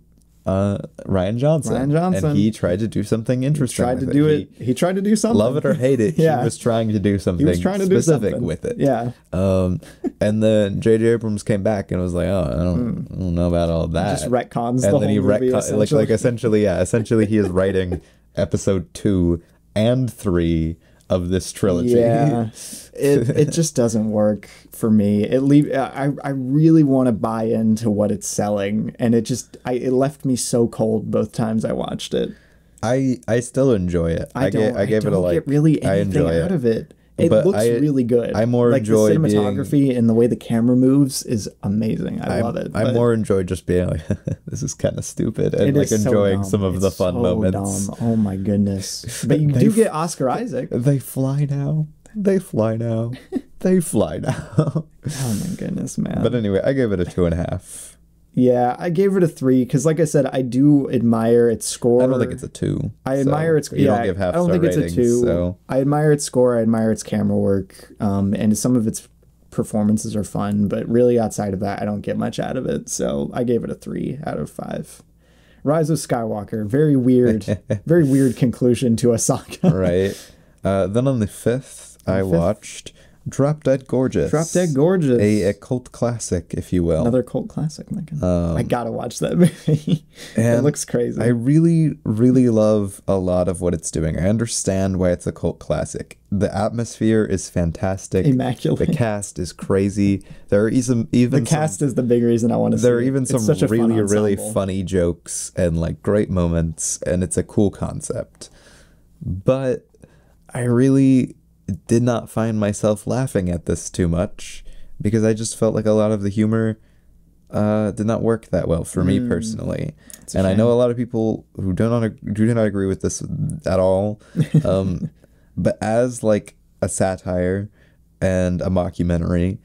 Uh, Ryan Johnson. Ryan Johnson. And he tried to do something interesting. He tried to do it. He, he tried to do something. Love it or hate it, yeah. he was trying to do something he was trying to specific do something. with it. Yeah. Um, and then J J. Abrams came back and was like, "Oh, I don't, mm. I don't know about all that." Just retcons. And the then whole he movie, essentially. like like essentially, yeah, essentially, he is writing episode two and three of this trilogy. Yeah. it it just doesn't work for me. It leave I I really want to buy into what it's selling, and it just I it left me so cold both times I watched it. I I still enjoy it. I, I don't. Gave, I, I gave don't it a like. Get really anything I enjoy out it. of it. It but looks I, really good. I more like enjoy the cinematography being, and the way the camera moves is amazing. I I'm, love it. I more enjoy just being like, this is kind of stupid, and like enjoying so some of it's the fun so moments. Dumb. Oh my goodness! But you they, do get Oscar Isaac. They fly now. They fly now. they fly now. Oh my goodness, man! But anyway, I gave it a two and a half. Yeah, I gave it a three because, like I said, I do admire its score. I don't think it's a two. I so admire its. You yeah, don't give half I don't think ratings, it's a two. So. I admire its score. I admire its camera work, um, and some of its performances are fun. But really, outside of that, I don't get much out of it. So I gave it a three out of five. Rise of Skywalker, very weird, very weird conclusion to a saga. Right. Uh, then on the fifth, on I fifth. watched. Drop Dead Gorgeous. Drop Dead Gorgeous. A, a cult classic, if you will. Another cult classic, my goodness. Um, I gotta watch that movie. It looks crazy. I really, really love a lot of what it's doing. I understand why it's a cult classic. The atmosphere is fantastic. Immaculate. The cast is crazy. There are even even the cast some, is the big reason I want to see it. There are even some really, fun really funny jokes and like great moments, and it's a cool concept. But I really... did not find myself laughing at this too much because I just felt like a lot of the humor uh, did not work that well for mm. me personally. That's and I know a lot of people who do not, do not agree with this at all. Um, but as like a satire and a mockumentary,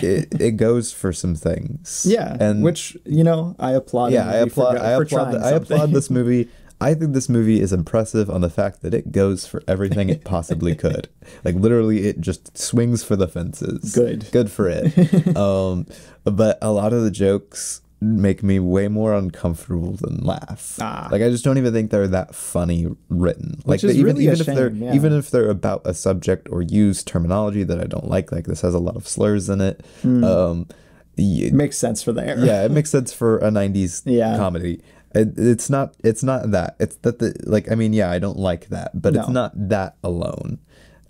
it, it goes for some things. Yeah, and which, you know, I applaud. Yeah, I applaud, for, I, for applaud the, I applaud this movie. I think this movie is impressive on the fact that it goes for everything it possibly could. Like, literally, it just swings for the fences. Good. Good for it. um, but a lot of the jokes make me way more uncomfortable than laugh. Ah. Like, I just don't even think they're that funny written. Like, they, even, really even, if shame, they're, yeah. even if they're about a subject or use terminology that I don't like, like this has a lot of slurs in it. Mm. Um, it makes sense for the era. Yeah, it makes sense for a nineties yeah. comedy. It, it's not it's not that. It's that the, like, I mean, yeah, I don't like that, but no. it's not that alone.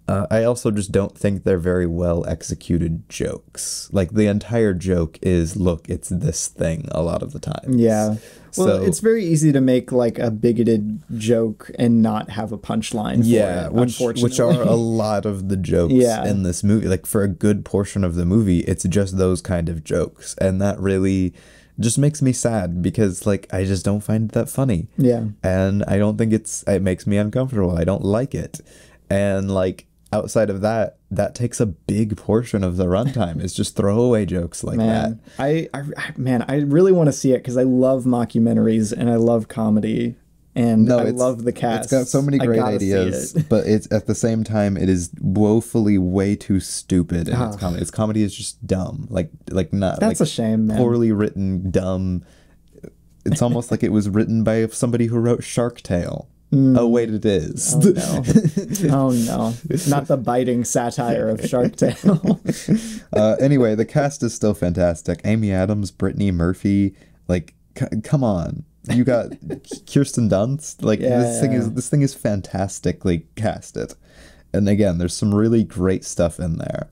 Uh, I also just don't think they're very well executed jokes. Like, the entire joke is, look, it's this thing a lot of the time. Yeah. So, well, it's very easy to make, like, a bigoted joke and not have a punchline yeah, for it, which, unfortunately. Which are a lot of the jokes yeah. in this movie. Like, for a good portion of the movie, it's just those kind of jokes. And that really just makes me sad because, like, I just don't find it that funny. Yeah. And I don't think it's... It makes me uncomfortable. I don't like it. And, like... Outside of that, that takes a big portion of the runtime. It's just throwaway jokes like man, that. I, I, man, I really want to see it because I love mockumentaries and I love comedy and no, I love the cast. It's got so many great ideas, it. but it's at the same time it is woefully way too stupid in oh. its comedy. Its comedy is just dumb, like like not. That's like a shame, man. Poorly written, dumb. It's almost like it was written by somebody who wrote Shark Tale. Mm. Oh, wait, it is. Oh, no. Oh, no. Not the biting satire of Shark Tale. uh, anyway, the cast is still fantastic. Amy Adams, Brittany Murphy, like, c come on. You got Kirsten Dunst. Like, yeah. this thing is this thing is fantastically casted. And again, there's some really great stuff in there.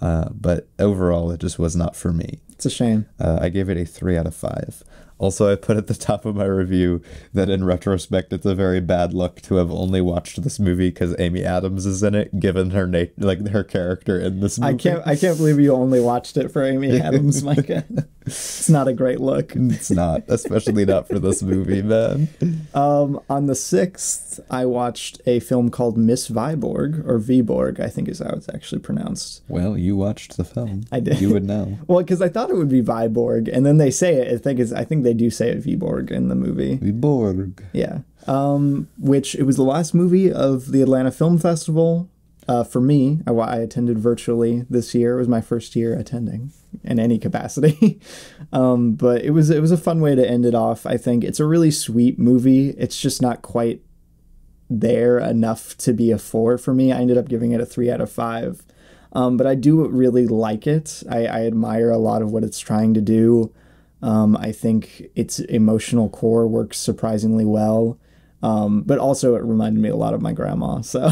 Uh, but overall, it just was not for me. It's a shame. Uh, I gave it a three out of five. Also, I put at the top of my review that in retrospect, it's a very bad look to have only watched this movie because Amy Adams is in it, given her na like her character in this movie. I can't, I can't believe you only watched it for Amy Adams, Micah. It's not a great look. It's not, especially not for this movie, man. Um, on the sixth, I watched a film called Miss Vyborg, or Vyborg, I think is how it's actually pronounced. Well, you watched the film. I did. You would know. Well, because I thought it would be Vyborg, and then they say it. I think it's, I think they. They do say it Vyborg in the movie. Vyborg. Yeah. Um, which it was the last movie of the Atlanta Film Festival. Uh, for me, I, I attended virtually this year. It was my first year attending in any capacity. um, but it was it was a fun way to end it off, I think. It's a really sweet movie. It's just not quite there enough to be a four for me. I ended up giving it a three out of five. Um, but I do really like it. I, I admire a lot of what it's trying to do. Um, I think its emotional core works surprisingly well, um, but also it reminded me a lot of my grandma. So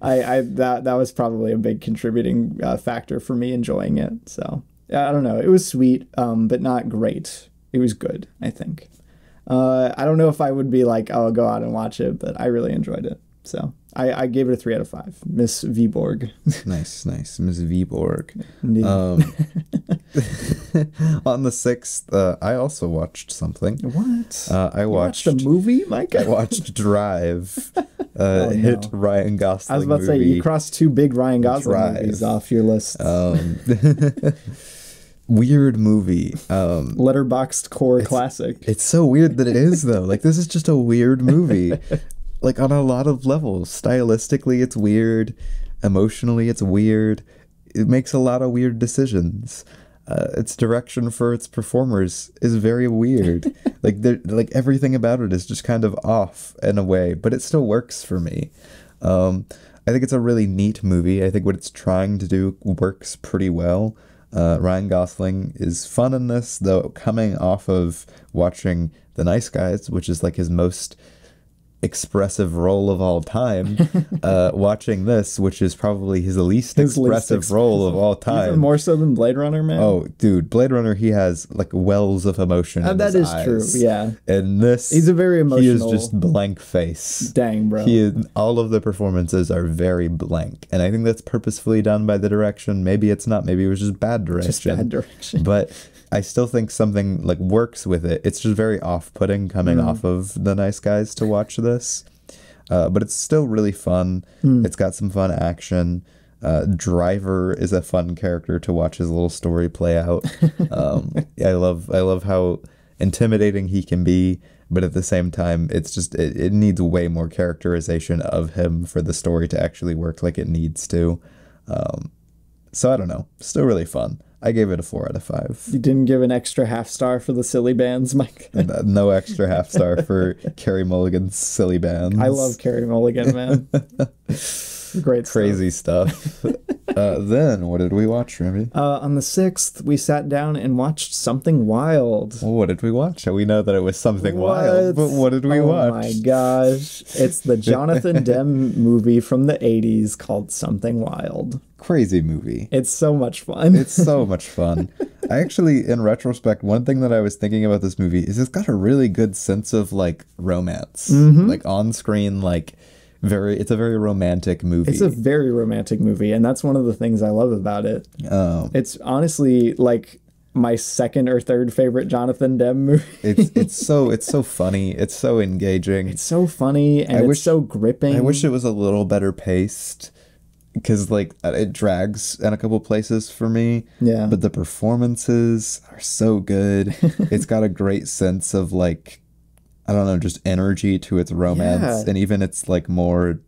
I, I that that was probably a big contributing uh, factor for me enjoying it. So I don't know. It was sweet, um, but not great. It was good, I think. Uh, I don't know if I would be like, oh, go out and watch it, but I really enjoyed it. So I, I gave it a three out of five. Miss Vyborg. Nice, nice. Miss Vyborg. Um, on the sixth, uh, I also watched something. What? Uh, I watched, watched a movie, Mike? I watched Drive. Uh, oh, no. Hit Ryan Gosling. I was about movie. to say, you crossed two big Ryan Gosling Drive. movies off your list. Um, weird movie. Um, Letterboxd core it's, classic. It's so weird that it is, though. Like, this is just a weird movie. Like, on a lot of levels. Stylistically, it's weird. Emotionally, it's weird. It makes a lot of weird decisions. Uh, its direction for its performers is very weird. like, like everything about it is just kind of off in a way, but it still works for me. Um, I think it's a really neat movie. I think what it's trying to do works pretty well. Uh, Ryan Gosling is fun in this, though coming off of watching The Nice Guys, which is like his most expressive role of all time, uh, watching this, which is probably his least his expressive least role of all time. Even more so than Blade Runner, man. Oh, dude, Blade Runner, he has like wells of emotion. Uh, in that his is eyes. true, yeah. And this, he's a very emotional. He is just blank face. Dang, bro. He is, all of the performances are very blank, and I think that's purposefully done by the direction. Maybe it's not. Maybe it was just bad direction. Just bad direction. But I still think something like works with it. It's just very off-putting coming mm. off of The Nice Guys to watch this, uh, but it's still really fun. Mm. It's got some fun action. Uh, Driver is a fun character to watch his little story play out. Um, I love, I love how intimidating he can be, but at the same time, it's just it, it needs way more characterization of him for the story to actually work like it needs to. Um, so I don't know. Still really fun. I gave it a four out of five. You didn't give an extra half star for the silly bands, Mike? No extra half star for Carey Mulligan's silly bands. I love Carey Mulligan, man. Great stuff. Crazy stuff. Uh, then, what did we watch, Remy? Uh, on the sixth, we sat down and watched Something Wild. Well, what did we watch? We know that it was Something what? Wild, but what did we oh watch? Oh my gosh. It's the Jonathan Demme movie from the eighties called Something Wild. Crazy movie. It's so much fun. It's so much fun. I actually, in retrospect, one thing that I was thinking about this movie is it's got a really good sense of, like, romance. Mm-hmm. Like, on screen, like... Very, it's a very romantic movie. It's a very romantic movie, and that's one of the things I love about it. Um, it's honestly like my second or third favorite Jonathan Demme movie. It's it's so it's so funny. It's so engaging. It's so funny, and I it's wish, so gripping. I wish it was a little better paced, because like it drags in a couple places for me. Yeah, but the performances are so good. It's got a great sense of like. I don't know, just energy to its romance. Yeah. And even its like more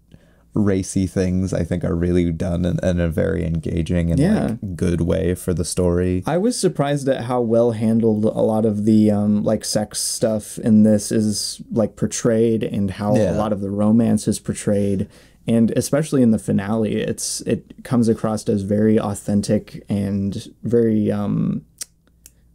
racy things, I think, are really done in, in a very engaging and yeah. like good way for the story. I was surprised at how well handled a lot of the um, like sex stuff in this is like portrayed, and how yeah. a lot of the romance is portrayed. And especially in the finale, it's it comes across as very authentic and very. Um,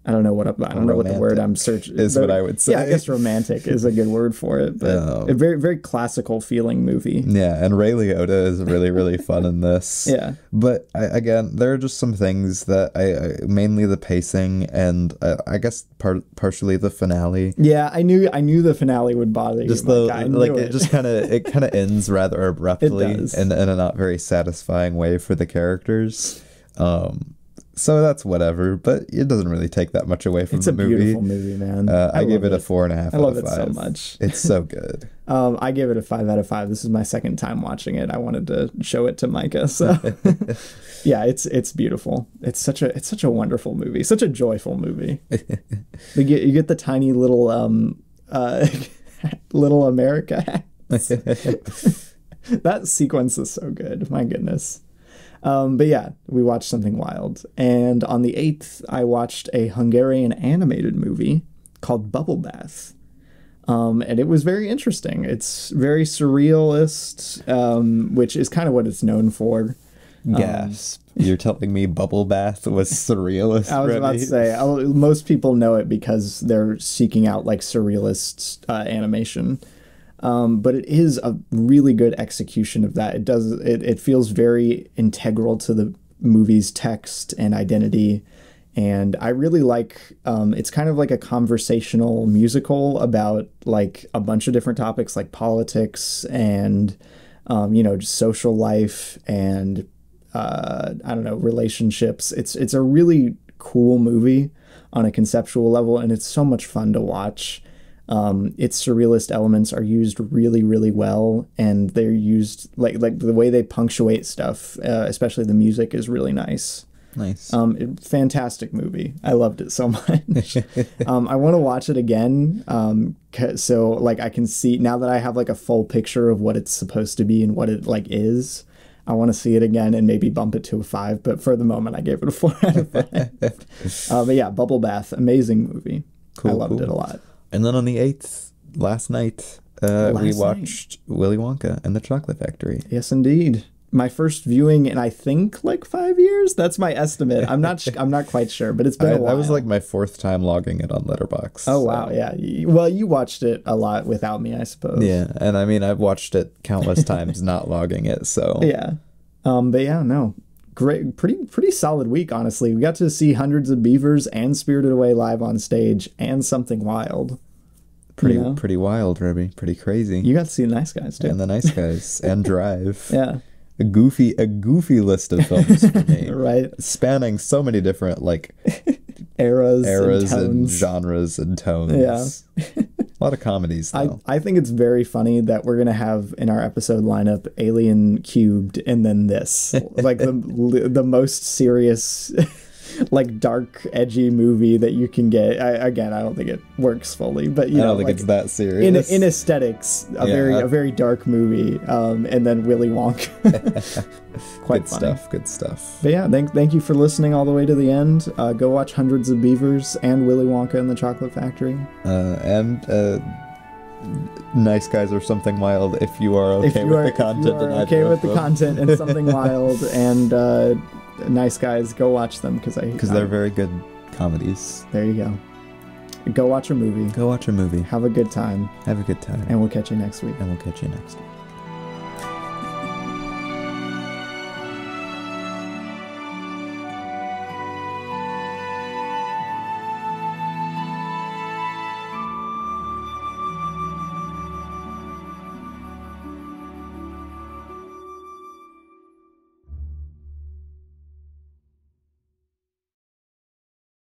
I don't know what I, I don't romantic know what the word I'm searching is. The, what I would say. Yeah, I guess romantic is a good word for it. But um, a very very classical feeling movie. Yeah, and Ray Liotta is really really fun in this. Yeah, but I, again, there are just some things that I, I mainly the pacing and uh, I guess part partially the finale. Yeah, I knew I knew the finale would bother you. Just the like, like it, it just kind of it kind of ends rather abruptly and in, in a not very satisfying way for the characters. Um, So that's whatever, but it doesn't really take that much away from the movie. It's a beautiful movie, man. Uh, I, I gave it a four and a half out of five. I love it so much. It's so good. um, I gave it a five out of five. This is my second time watching it. I wanted to show it to Micah. So yeah, it's it's beautiful. It's such a it's such a wonderful movie. Such a joyful movie. You get you get the tiny little um uh little America hats. That sequence is so good. My goodness. Um, but yeah, we watched Something Wild. And on the eighth, I watched a Hungarian animated movie called Bubble Bath. Um, and it was very interesting. It's very surrealist, um, which is kind of what it's known for. Yes. Um, You're telling me Bubble Bath was surrealist? I was Remy? About to say, I'll, most people know it because they're seeking out like surrealist uh, animation. Um, but it is a really good execution of that. It does. It, it feels very integral to the movie's text and identity. And I really like, um, it's kind of like a conversational musical about like a bunch of different topics like politics and, um, you know, just social life and, uh, I don't know, relationships. It's, it's a really cool movie on a conceptual level, and it's so much fun to watch. Um, its surrealist elements are used really, really well, and they're used like like the way they punctuate stuff, uh, especially the music, is really nice. Nice. Um, it, fantastic movie. I loved it so much. um, I want to watch it again. Um, so like I can see now that I have like a full picture of what it's supposed to be and what it like is. I want to see it again and maybe bump it to a five. But for the moment, I gave it a four out of five. uh, but yeah, Bubble Bath, amazing movie. Cool, I loved cool. it a lot. And then on the eighth, last night, uh, last we watched night. Willy Wonka and the Chocolate Factory. Yes, indeed. My first viewing in, I think, like five years. That's my estimate. I'm not I'm not quite sure, but it's been I, a while. That was like my fourth time logging it on Letterboxd. Oh, so. Wow. Yeah. Well, you watched it a lot without me, I suppose. Yeah. And I mean, I've watched it countless times not logging it. So, yeah. Um, but yeah, no. Great, pretty pretty solid week, honestly. We got to see Hundreds of Beavers and Spirited Away live on stage and Something Wild. Pretty you know? pretty wild, Ruby. Pretty crazy. You got to see The Nice Guys, too. And The Nice Guys. And Drive. Yeah. A goofy, a goofy list of films for me. Right. Spanning so many different, like... eras, eras and, and genres and tones. Yeah. A lot of comedies, though. I, I think it's very funny that we're going to have in our episode lineup Alien Cubed and then this. Like the the most serious... like dark, edgy movie that you can get. I, again, I don't think it works fully, but you I don't know, think like, it's that serious. In, in aesthetics, a yeah, very I... a very dark movie, um, and then Willy Wonka. Quite good funny. stuff. Good stuff. But yeah, thank thank you for listening all the way to the end. Uh, go watch Hundreds of Beavers and Willy Wonka and the Chocolate Factory. Uh, and. Uh... Nice Guys or Something Wild if you are okay you with are, the content. If you are and okay with the content and Something Wild and uh, Nice Guys, go watch them because I because they're very good comedies. There you go. Go watch a movie. Go watch a movie. Have a good time. Have a good time. And we'll catch you next week. And we'll catch you next week.